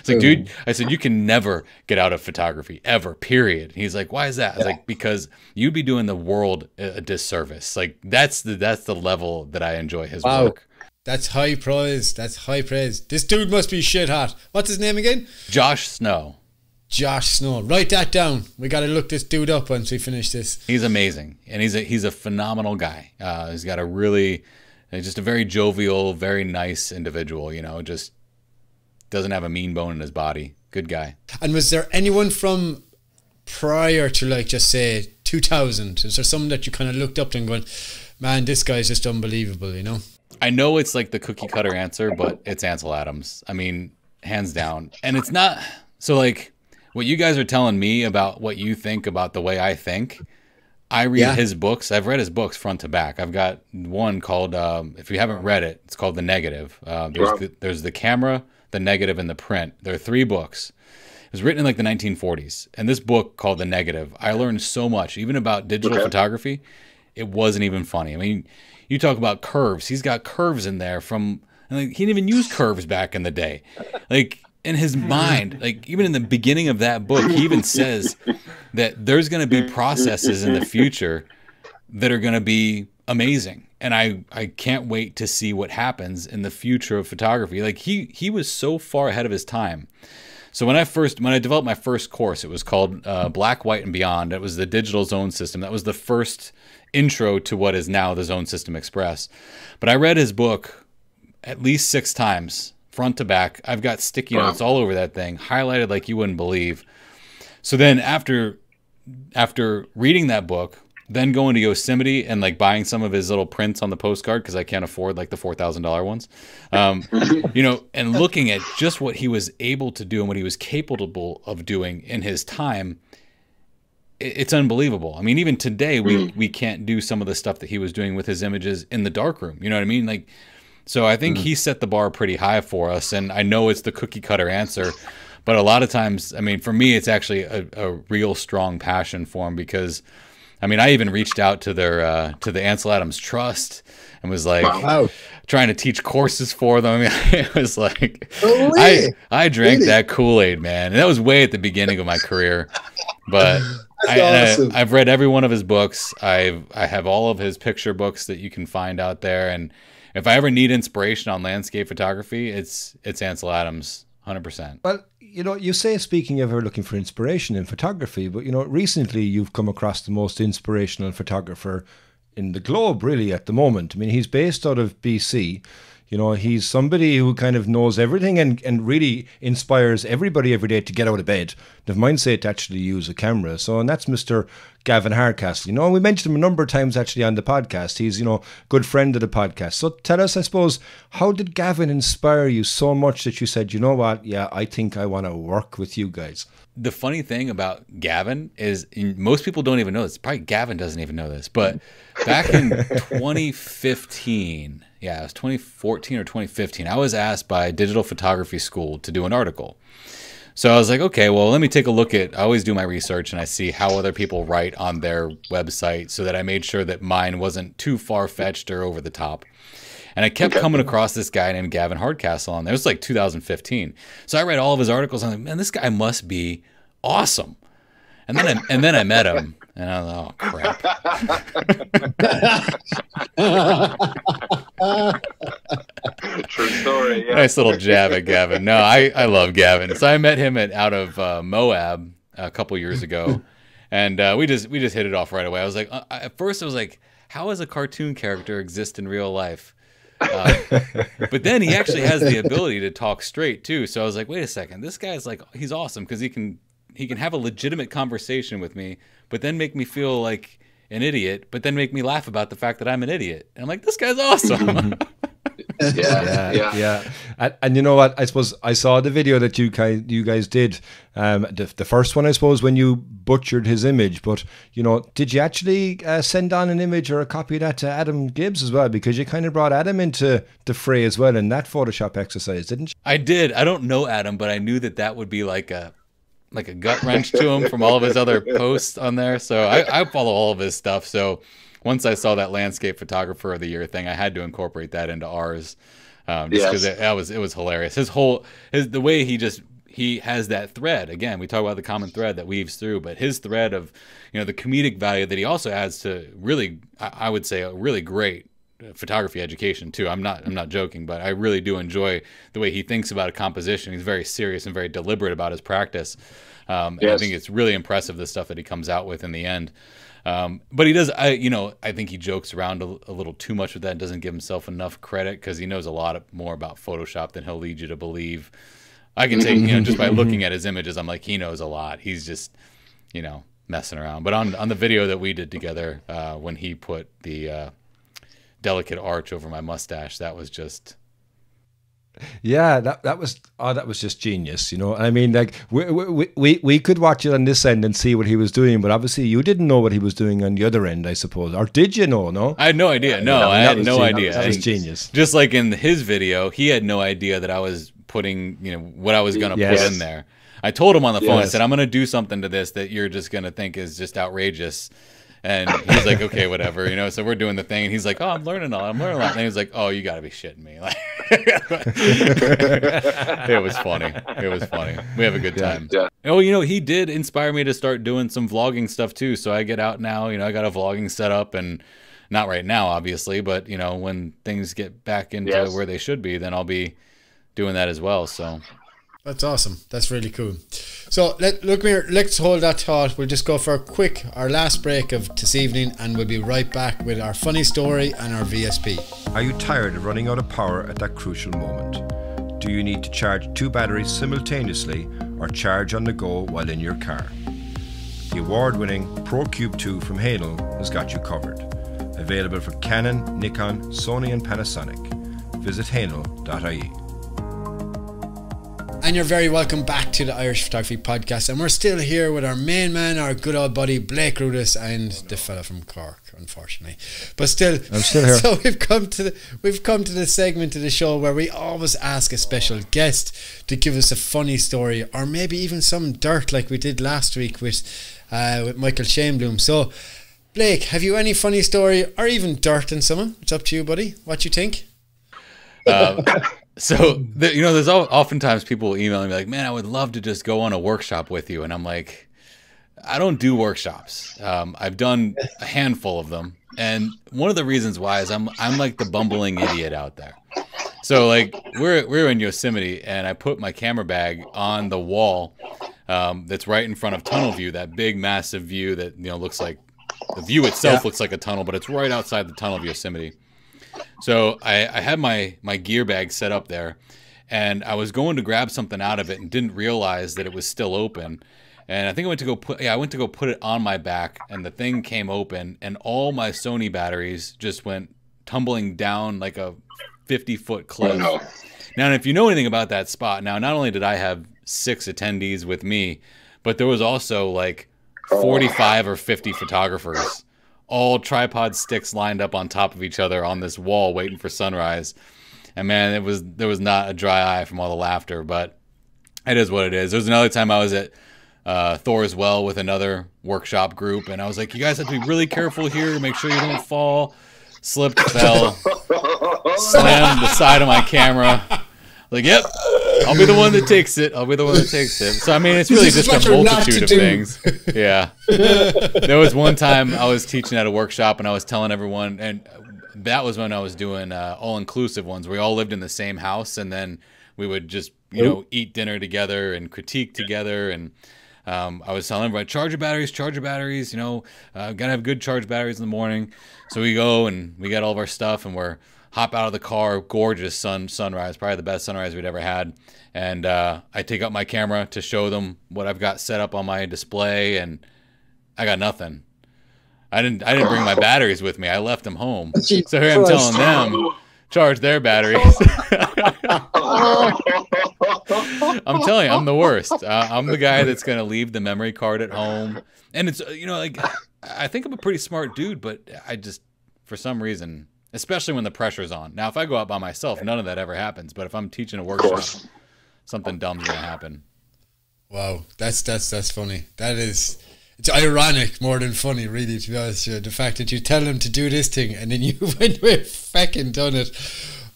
dude, I said, you can never get out of photography ever, period. And he's like, why is that? I was like, because you'd be doing the world a disservice. Like that's the level that I enjoy his work. That's high praise. That's high praise. This dude must be shit hot. What's his name again? Josh Snow. Josh Snow. Write that down. We got to look this dude up once we finish this. He's amazing. And he's a phenomenal guy. He's got a really, he's just a very jovial, very nice individual, you know, just doesn't have a mean bone in his body. Good guy. And was there anyone from prior to, like, just say 2000? Is there someone that you kind of looked up to and going, man, this guy's just unbelievable, you know? I know it's like the cookie cutter answer, but it's Ansel Adams. I mean, hands down. And it's not, so like what you guys are telling me about what you think about the way I think, I read his books. I've read his books front to back. I've got one called, if you haven't read it, it's called The Negative. There's The Camera, The Negative, and The Print. There are 3 books. It was written in like the 1940s. And this book called The Negative, I learned so much, even about digital photography. It wasn't even funny. I mean, you talk about curves. He's got curves in there from, and like, he didn't even use curves back in the day. Like, in his mind, like even in the beginning of that book, he even says that there's going to be processes in the future that are going to be amazing. And I can't wait to see what happens in the future of photography. Like he was so far ahead of his time. So when I developed my first course, it was called Black, White and Beyond. It was the digital zone system. That was the first intro to what is now the Zone System Express. But I read his book at least 6 times. Front to back. I've got sticky notes all over that thing, highlighted like you wouldn't believe. So then after reading that book, then going to Yosemite and like buying some of his little prints on the postcard, because I can't afford like the $4,000 ones, you know, and looking at just what he was able to do and what he was capable of doing in his time, it's unbelievable. I mean, even today we can't do some of the stuff that he was doing with his images in the darkroom. You know what I mean? Like, so I think he set the bar pretty high for us, and I know it's the cookie cutter answer, but a lot of times, I mean, for me, it's actually a real strong passion for him, because, I mean, I even reached out to their to the Ansel Adams Trust and was like trying to teach courses for them. I mean, it was like I drank that Kool-Aid, man, and that was way at the beginning of my career, but. I've read every one of his books. I have all of his picture books that you can find out there, and If I ever need inspiration on landscape photography, it's Ansel Adams, 100%. Well, you know, you say, speaking of ever looking for inspiration in photography, but, you know, recently you've come across the most inspirational photographer in the globe, really, at the moment. I mean, he's based out of BC. You know, he's somebody who kind of knows everything and really inspires everybody every day to get out of bed. Never mind say to actually use a camera. So, and that's Mr. Gavin Hardcastle. You know, and we mentioned him a number of times actually on the podcast. He's, you know, good friend of the podcast. So tell us, I suppose, how did Gavin inspire you so much that you said, you know what, yeah, I think I want to work with you guys? The funny thing about Gavin is most people don't even know this. Probably Gavin doesn't even know this, but back in 2015... yeah, it was 2014 or 2015. I was asked by Digital Photography School to do an article. So I was like, okay, well, let me take a look at, I always do my research and I see how other people write on their website so that I made sure that mine wasn't too far-fetched or over the top. And I kept coming across this guy named Gavin Hardcastle on there. It was like 2015. So I read all of his articles. I'm like, man, this guy must be awesome. And then I met him. And I was like, oh, crap. True story. Yeah. Nice little jab at Gavin. No, I love Gavin. So I met him out of Moab a couple years ago. And we just hit it off right away. I was like, at first I was like, how does a cartoon character exist in real life? But then he actually has the ability to talk straight, too. So I was like, wait a second. This guy's like, he's awesome because he can have a legitimate conversation with me, but then make me feel like an idiot, but then make me laugh about the fact that I'm an idiot. And I'm like, this guy's awesome. Yeah. And you know what? I suppose I saw the video that you guys did. The first one, I suppose, when you butchered his image. But, you know, did you actually send on an image or a copy of that to Adam Gibbs as well? Because you kind of brought Adam into the fray as well in that Photoshop exercise, didn't you? I did. I don't know Adam, but I knew that that would be like a gut wrench to him from all of his other posts on there. So I follow all of his stuff. So once I saw that landscape photographer of the year thing, I had to incorporate that into ours. Just because it was hilarious. The way he has that thread. Again, we talk about the common thread that weaves through, but his thread of, you know, the comedic value that he also adds to really, I would say, a really great photography education too. I'm not joking, but I really do enjoy the way he thinks about a composition. He's very serious and very deliberate about his practice. And I think it's really impressive, the stuff that he comes out with in the end. But he does, I think he jokes around a little too much with that and doesn't give himself enough credit because he knows a lot more about Photoshop than he'll lead you to believe. I can take, you know, just by looking at his images, I'm like, he knows a lot. He's just, you know, messing around. But on the video that we did together, when he put the, Delicate Arch over my mustache, that was just, yeah, that was just genius, you know. I mean, like we could watch it on this end and see what he was doing, but obviously you didn't know what he was doing on the other end, I suppose. Or did you know? No, I had no idea. No, I had no idea. That was genius. Just like in his video, he had no idea that I was putting, you know, what I was going to put in there. I told him on the phone, I said, I'm going to do something to this that you're just going to think is just outrageous. And he's like, okay, whatever, you know. So we're doing the thing, and he's like, oh, I'm learning a lot. And he's like, oh, you got to be shitting me! Like, it was funny. It was funny. We have a good time. Yeah. Oh, you know, he did inspire me to start doing some vlogging stuff too. So I get out now. You know, I got a vlogging set up, and not right now, obviously, but you know, when things get back into where they should be, then I'll be doing that as well. So. That's awesome. That's really cool. So look here, let's hold that thought. We'll just go for our last break of this evening, and we'll be right back with our funny story and our VSP. Are you tired of running out of power at that crucial moment? Do you need to charge two batteries simultaneously or charge on the go while in your car? The award-winning Pro Cube 2 from Hanel has got you covered. Available for Canon, Nikon, Sony and Panasonic. Visit hanel.ie. And you're very welcome back to the Irish Photography Podcast, and we're still here with our main man, our good old buddy Blake Rudis, and the fella from Cork, unfortunately. But still, I'm still here. So we've come to the segment of the show where we always ask a special guest to give us a funny story, or maybe even some dirt, like we did last week with Michael Shainblum. So, Blake, have you any funny story or even dirt in someone? It's up to you, buddy. What you think? So, you know, there's oftentimes people emailing me like, man, I would love to just go on a workshop with you. And I'm like, I don't do workshops. I've done a handful of them. And one of the reasons why is I'm like the bumbling idiot out there. So like we're in Yosemite, and I put my camera bag on the wall that's right in front of tunnel view, that big massive view that, you know, looks like the view itself looks like a tunnel, but it's right outside the tunnel of Yosemite. So I had my gear bag set up there, and I was going to grab something out of it and didn't realize that it was still open. And I think I went to go put it on my back, and the thing came open, and all my Sony batteries just went tumbling down like a 50-foot cliff. Oh, no. Now, if you know anything about that spot, now not only did I have 6 attendees with me, but there was also like 45 or 50 photographers, all tripod sticks lined up on top of each other on this wall waiting for sunrise. And man, it was there was not a dry eye from all the laughter, but it is what it is. There was another time I was at Thor's Well with another workshop group, and I was like, you guys have to be really careful here, make sure you don't fall. Slipped, fell, slammed the side of my camera. Like, yep, I'll be the one that takes it. So I mean, it's really just a multitude of things. Yeah. There was one time I was teaching at a workshop, and I was telling everyone, and that was when I was doing all-inclusive ones. We all lived in the same house, and then we would just, you know, eat dinner together and critique together. And I was telling everybody, charge your batteries, you know, gotta have good charge batteries in the morning. So we go and we got all of our stuff, and we're hop out of the car, gorgeous sunrise, probably the best sunrise we'd ever had. And I take out my camera to show them what I've got set up on my display, and I got nothing. I didn't bring my batteries with me. I left them home. So here I'm telling them, charge their batteries. I'm telling you, I'm the worst. I'm the guy that's going to leave the memory card at home. And it's, you know, like, I think I'm a pretty smart dude, but I just, for some reason, especially when the pressure's on. Now, if I go out by myself, none of that ever happens. But if I'm teaching a workshop, something dumb's going to happen. Wow. That's funny. That is, it's ironic more than funny, really, to be honest with you. The fact that you tell them to do this thing, and then you went and fucking done it.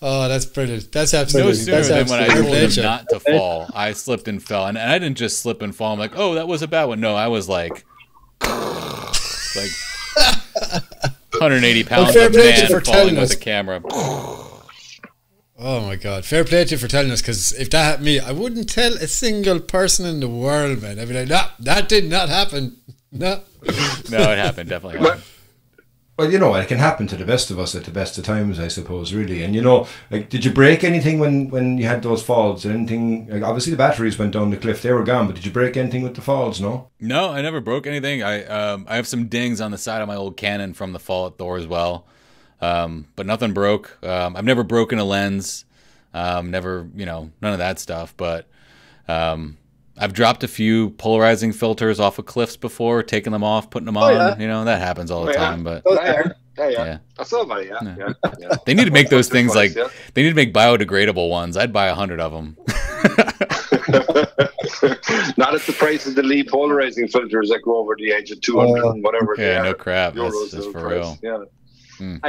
Oh, that's brilliant. That's absolutely. No sooner than when I told him not to fall, I slipped and fell. And I didn't just slip and fall. I'm like, oh, that was a bad one. No, I was like, 180 pounds of man falling with a camera. Oh, my God. Fair play to you for telling us, because if that happened to me, I wouldn't tell a single person in the world, man. I'd be like, no, that did not happen. No. No, it happened. Definitely happened. Well, you know, it can happen to the best of us at the best of times, I suppose, really. And, you know, like, did you break anything when you had those falls? Anything? Like, obviously, the batteries went down the cliff. They were gone. But did you break anything with the falls, no? No, I never broke anything. I have some dings on the side of my old Canon from the fall at Thor as well. But nothing broke. I've never broken a lens. Never, you know, none of that stuff. But I've dropped a few polarizing filters off of cliffs before, taking them off, putting them on. Yeah. You know, that happens all the time. But yeah. I saw that. Yeah. They need to make those things like they need to make biodegradable ones. I'd buy 100 of them. Not at the price of the Lee polarizing filters that go over the age of 200 and whatever. Yeah, no crap. Euros that's for real. Yeah.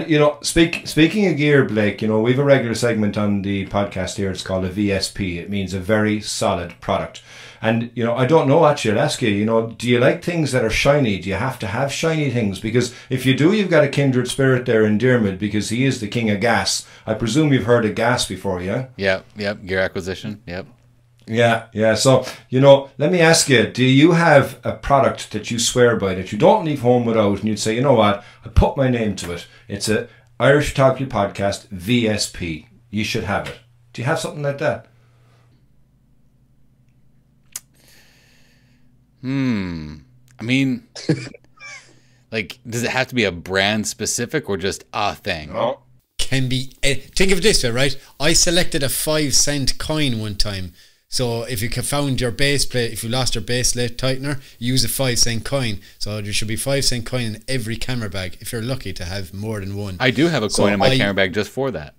You know, speaking of gear, Blake, you know, we have a regular segment on the podcast here. It's called a VSP. It means a very solid product. And, you know, I don't know, actually, I'll ask you, you know, do you like things that are shiny? Do you have to have shiny things? Because if you do, you've got a kindred spirit there in Dermot, because he is the king of gas. I presume you've heard of gas before, yeah? Yep. Gear acquisition, yep. Yeah. So, you know, let me ask you, do you have a product that you swear by, that you don't leave home without, and you'd say, you know what, I put my name to it. It's a Irish Photography Podcast VSP. You should have it. Do you have something like that? I mean, like, does it have to be a brand specific or just a thing? No. Can be. Think of it this way, right? I selected a 5-cent coin one time. So if you found your base plate, if you lost your base plate tightener, use a 5-cent coin. So there should be 5-cent coin in every camera bag if you're lucky to have more than one. I do have a coin in my camera bag just for that.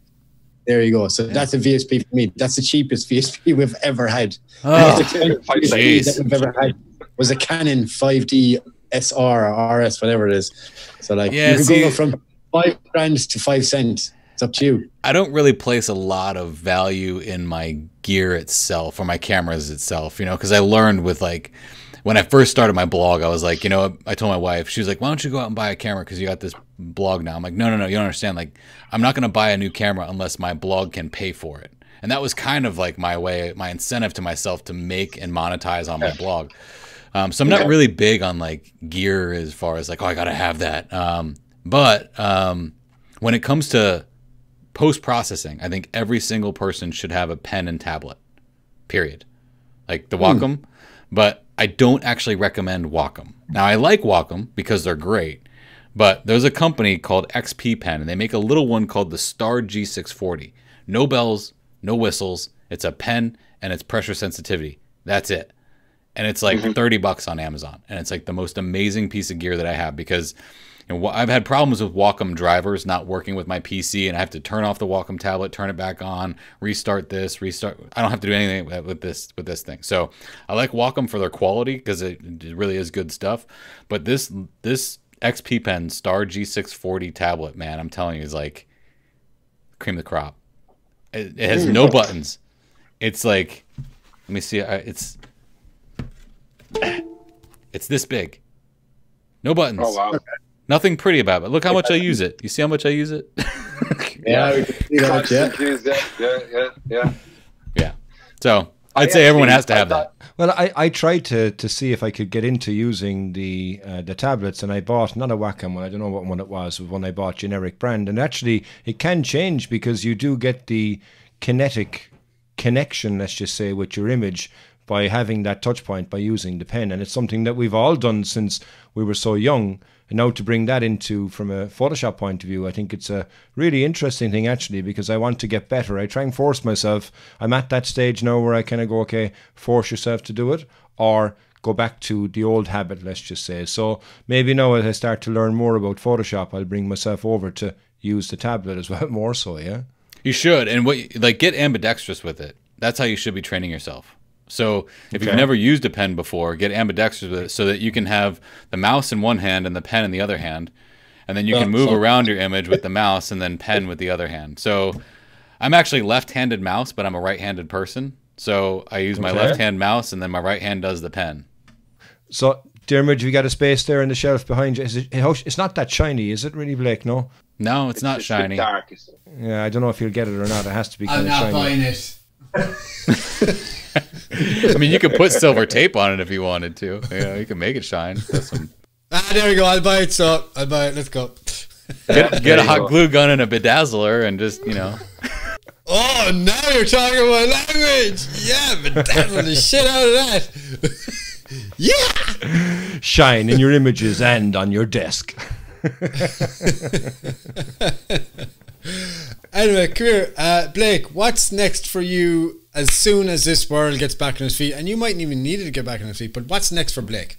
There you go. So that's a VSP for me. That's the cheapest VSP we've ever had. Oh, VSP that we've ever had was a Canon 5D SR or RS, whatever it is. So like you can go from $5 to 5 cents. It's up to you. I don't really place a lot of value in my gear itself or my cameras itself, you know, because I learned with like when I first started my blog, I was like, you know, I told my wife, she was like, why don't you go out and buy a camera because you got this blog now. I'm like, no, no, no, you don't understand. Like, I'm not going to buy a new camera unless my blog can pay for it. And that was kind of like my way, my incentive to myself to make and monetize on my blog. So I'm not really big on like gear as far as like, oh, I got to have that. But when it comes to post-processing, I think every single person should have a pen and tablet, period. Like the Wacom, but I don't actually recommend Wacom. Now I like Wacom because they're great, but there's a company called XP-Pen and they make a little one called the Star G640. No bells, no whistles. It's a pen and it's pressure sensitivity. That's it. And it's like $30 on Amazon. And it's like the most amazing piece of gear that I have because you know, I've had problems with Wacom drivers not working with my PC, and I have to turn off the Wacom tablet, turn it back on, restart this, restart. I don't have to do anything with this thing. So I like Wacom for their quality because it really is good stuff. But this XP Pen Star G640 tablet, man, I'm telling you, is like cream of the crop. It has no buttons. It's like, let me see. It's this big. No buttons. Oh, wow. Okay. Nothing pretty about it. Look how much I use it. You see how much I use it? Yeah, we can see how much, yeah. So I'd say everyone has to have that. Well, I tried to see if I could get into using the tablets, and I bought not a Wacom one. I don't know what one it was. One I bought generic brand, and actually it can change because you do get the kinetic connection, let's just say, with your image by having that touch point by using the pen, and it's something that we've all done since we were so young. And now to bring that into from a Photoshop point of view, I think it's a really interesting thing actually, because I want to get better. I try and force myself. I'm at that stage now where I kind of go, okay, force yourself to do it or go back to the old habit, let's just say. So maybe now as I start to learn more about Photoshop, I'll bring myself over to use the tablet as well, more so, yeah? You should, and what, like, get ambidextrous with it. That's how you should be training yourself. So if you've never used a pen before, get ambidextrous with it so that you can have the mouse in one hand and the pen in the other hand, and then you can move around your image with the mouse and then pen with the other hand. So I'm actually left-handed mouse, but I'm a right-handed person. So I use my left-hand mouse, and then my right hand does the pen. So, Dermot, you got a space there in the shelf behind you. Is it, it's not that shiny, is it really, Blake? No? No, it's not shiny. Dark, yeah, I don't know if you'll get it or not. It has to be kind of shiny. I'm not buying it. I mean, you could put silver tape on it if you wanted to. You know, you can make it shine. There we go. I'll buy it. So I'll buy it. Let's go. Get a hot glue gun and a bedazzler and just, you know. Oh, now you're talking my language. Yeah, bedazzle the shit out of that. Yeah. Shine in your images and on your desk. Anyway, come here, Blake, what's next for you as soon as this world gets back on its feet? And you mightn't even need it to get back on its feet, but what's next for Blake?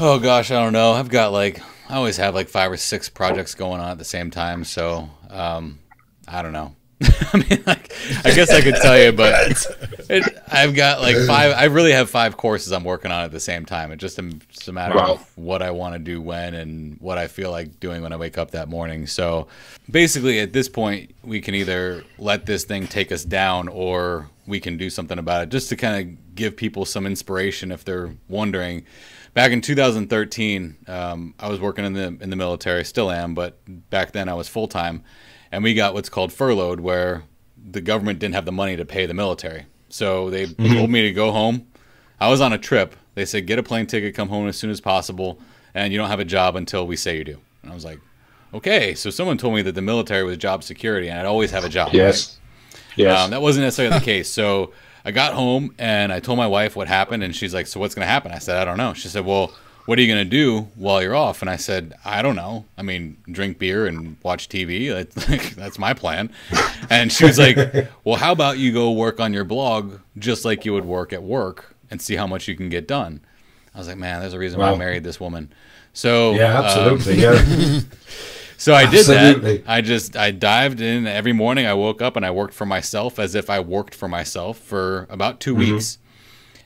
Oh gosh, I don't know. I've got like, I always have like 5 or 6 projects going on at the same time. So, I don't know. I mean, like, I guess I could tell you, but I've got like 5, I really have 5 courses I'm working on at the same time. It's just a matter of what I want to do when and what I feel like doing when I wake up that morning. So basically at this point, we can either let this thing take us down or we can do something about it, just to kind of give people some inspiration if they're wondering. Back in 2013, I was working in the military, still am, but back then I was full-time. And we got what's called furloughed, where the government didn't have the money to pay the military. So they told me to go home. I was on a trip. They said, get a plane ticket, come home as soon as possible, and you don't have a job until we say you do. And I was like, okay. So someone told me that the military was job security, and I'd always have a job. Yes. Right? Yes. That wasn't necessarily the case. So I got home, and I told my wife what happened, and she's like, so what's going to happen? I said, I don't know. She said, well, what are you going to do while you're off? And I said, I don't know. I mean, drink beer and watch TV. That's my plan. And she was like, well, how about you go work on your blog just like you would work at work and see how much you can get done? I was like, man, there's a reason why I married this woman. So yeah, absolutely. Yeah. So I did that. I dived in every morning. I woke up and I worked for myself as if I worked for myself for about 2 weeks.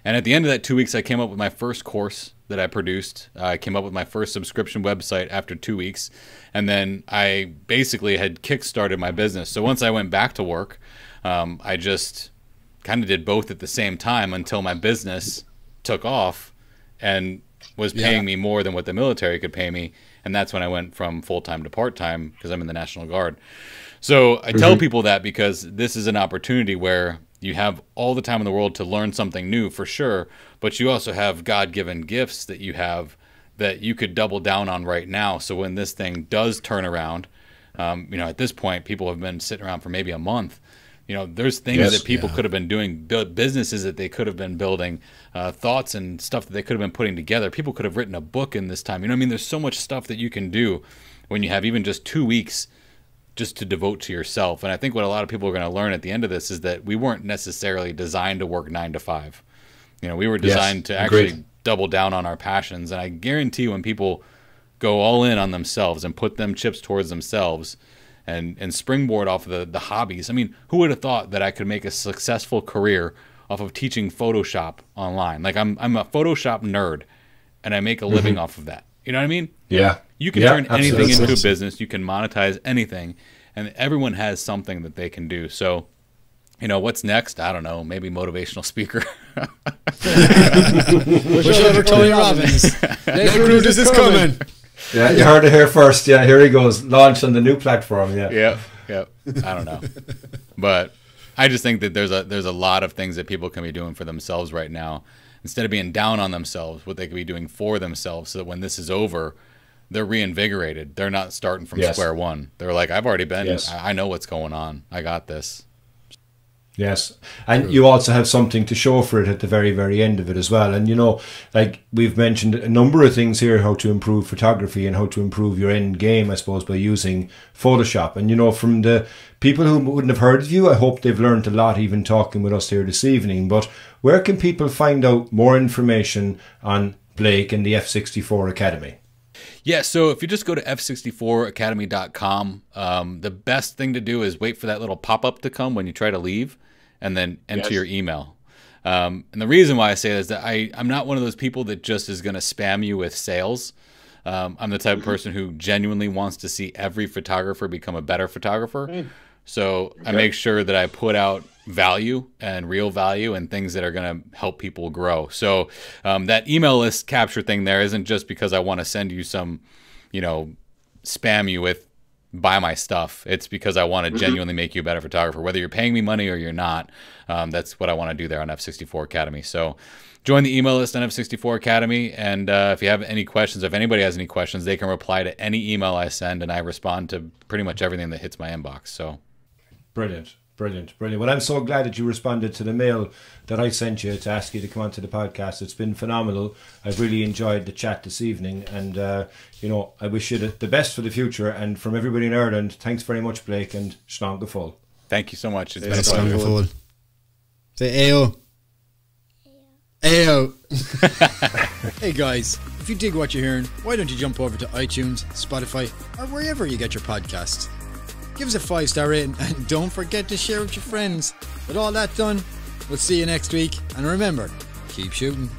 And at the end of that 2 weeks, I came up with my first course that I produced. I came up with my first subscription website after 2 weeks. And then I basically had kickstarted my business. So once I went back to work, I just kind of did both at the same time until my business took off and was paying me more than what the military could pay me. And that's when I went from full-time to part-time because I'm in the National Guard. So I tell people that because this is an opportunity where you have all the time in the world to learn something new for sure, but you also have God-given gifts that you have that you could double down on right now. So when this thing does turn around, you know, at this point, people have been sitting around for maybe a month. You know, there's things that people could have been doing, businesses that they could have been building, thoughts and stuff that they could have been putting together. People could have written a book in this time. You know what I mean? There's so much stuff that you can do when you have even just 2 weeks just to devote to yourself. And I think what a lot of people are going to learn at the end of this is that we weren't necessarily designed to work 9 to 5. You know, we were designed to actually double down on our passions. And I guarantee when people go all in on themselves and put them chips towards themselves and springboard off of the hobbies. I mean, who would have thought that I could make a successful career off of teaching Photoshop online? Like I'm a Photoshop nerd and I make a living off of that. You know what I mean? Yeah. You can turn anything into a business. You can monetize anything and everyone has something that they can do. So, you know, what's next? I don't know. Maybe motivational speaker. Whichever Tony Robbins. Blake Rudis is coming. Yeah, you heard it here first. Yeah, here he goes. Launched on the new platform. Yeah. Yeah. Yeah. I don't know. But I just think that there's a lot of things that people can be doing for themselves right now. Instead of being down on themselves, what they could be doing for themselves so that when this is over, they're reinvigorated. They're not starting from square one. They're like, I've already been, I know what's going on. I got this. Yes. And you also have something to show for it at the very, very end of it as well. And, you know, like we've mentioned a number of things here, how to improve photography and how to improve your end game, I suppose, by using Photoshop. And, you know, from the people who wouldn't have heard of you, I hope they've learned a lot even talking with us here this evening. But where can people find out more information on Blake and the F64 Academy? Yeah, so if you just go to f64academy.com, the best thing to do is wait for that little pop-up to come when you try to leave and then enter your email. And the reason why I say that is that I'm not one of those people that just is going to spam you with sales. I'm the type of person who genuinely wants to see every photographer become a better photographer. So I make sure that I put out value and real value and things that are going to help people grow. So that email list capture thing there isn't just because I want to send you some, you know, spam you with buy my stuff. It's because I want to genuinely make you a better photographer, whether you're paying me money or you're not. That's what I want to do there on F64 Academy. So join the email list on F64 Academy. And if you have any questions, if anybody has any questions, they can reply to any email I send and I respond to pretty much everything that hits my inbox. So brilliant. Brilliant, brilliant. Well, I'm so glad that you responded to the mail that I sent you to ask you to come onto the podcast. It's been phenomenal. I've really enjoyed the chat this evening. And, you know, I wish you the best for the future. And from everybody in Ireland, thanks very much, Blake, and Shlán go full. Thank you so much. It's been a pleasure. Say Ayo. Ayo. Hey, guys. If you dig what you're hearing, why don't you jump over to iTunes, Spotify, or wherever you get your podcasts? Give us a 5-star rating and don't forget to share with your friends. With all that done, we'll see you next week. And remember, keep shooting.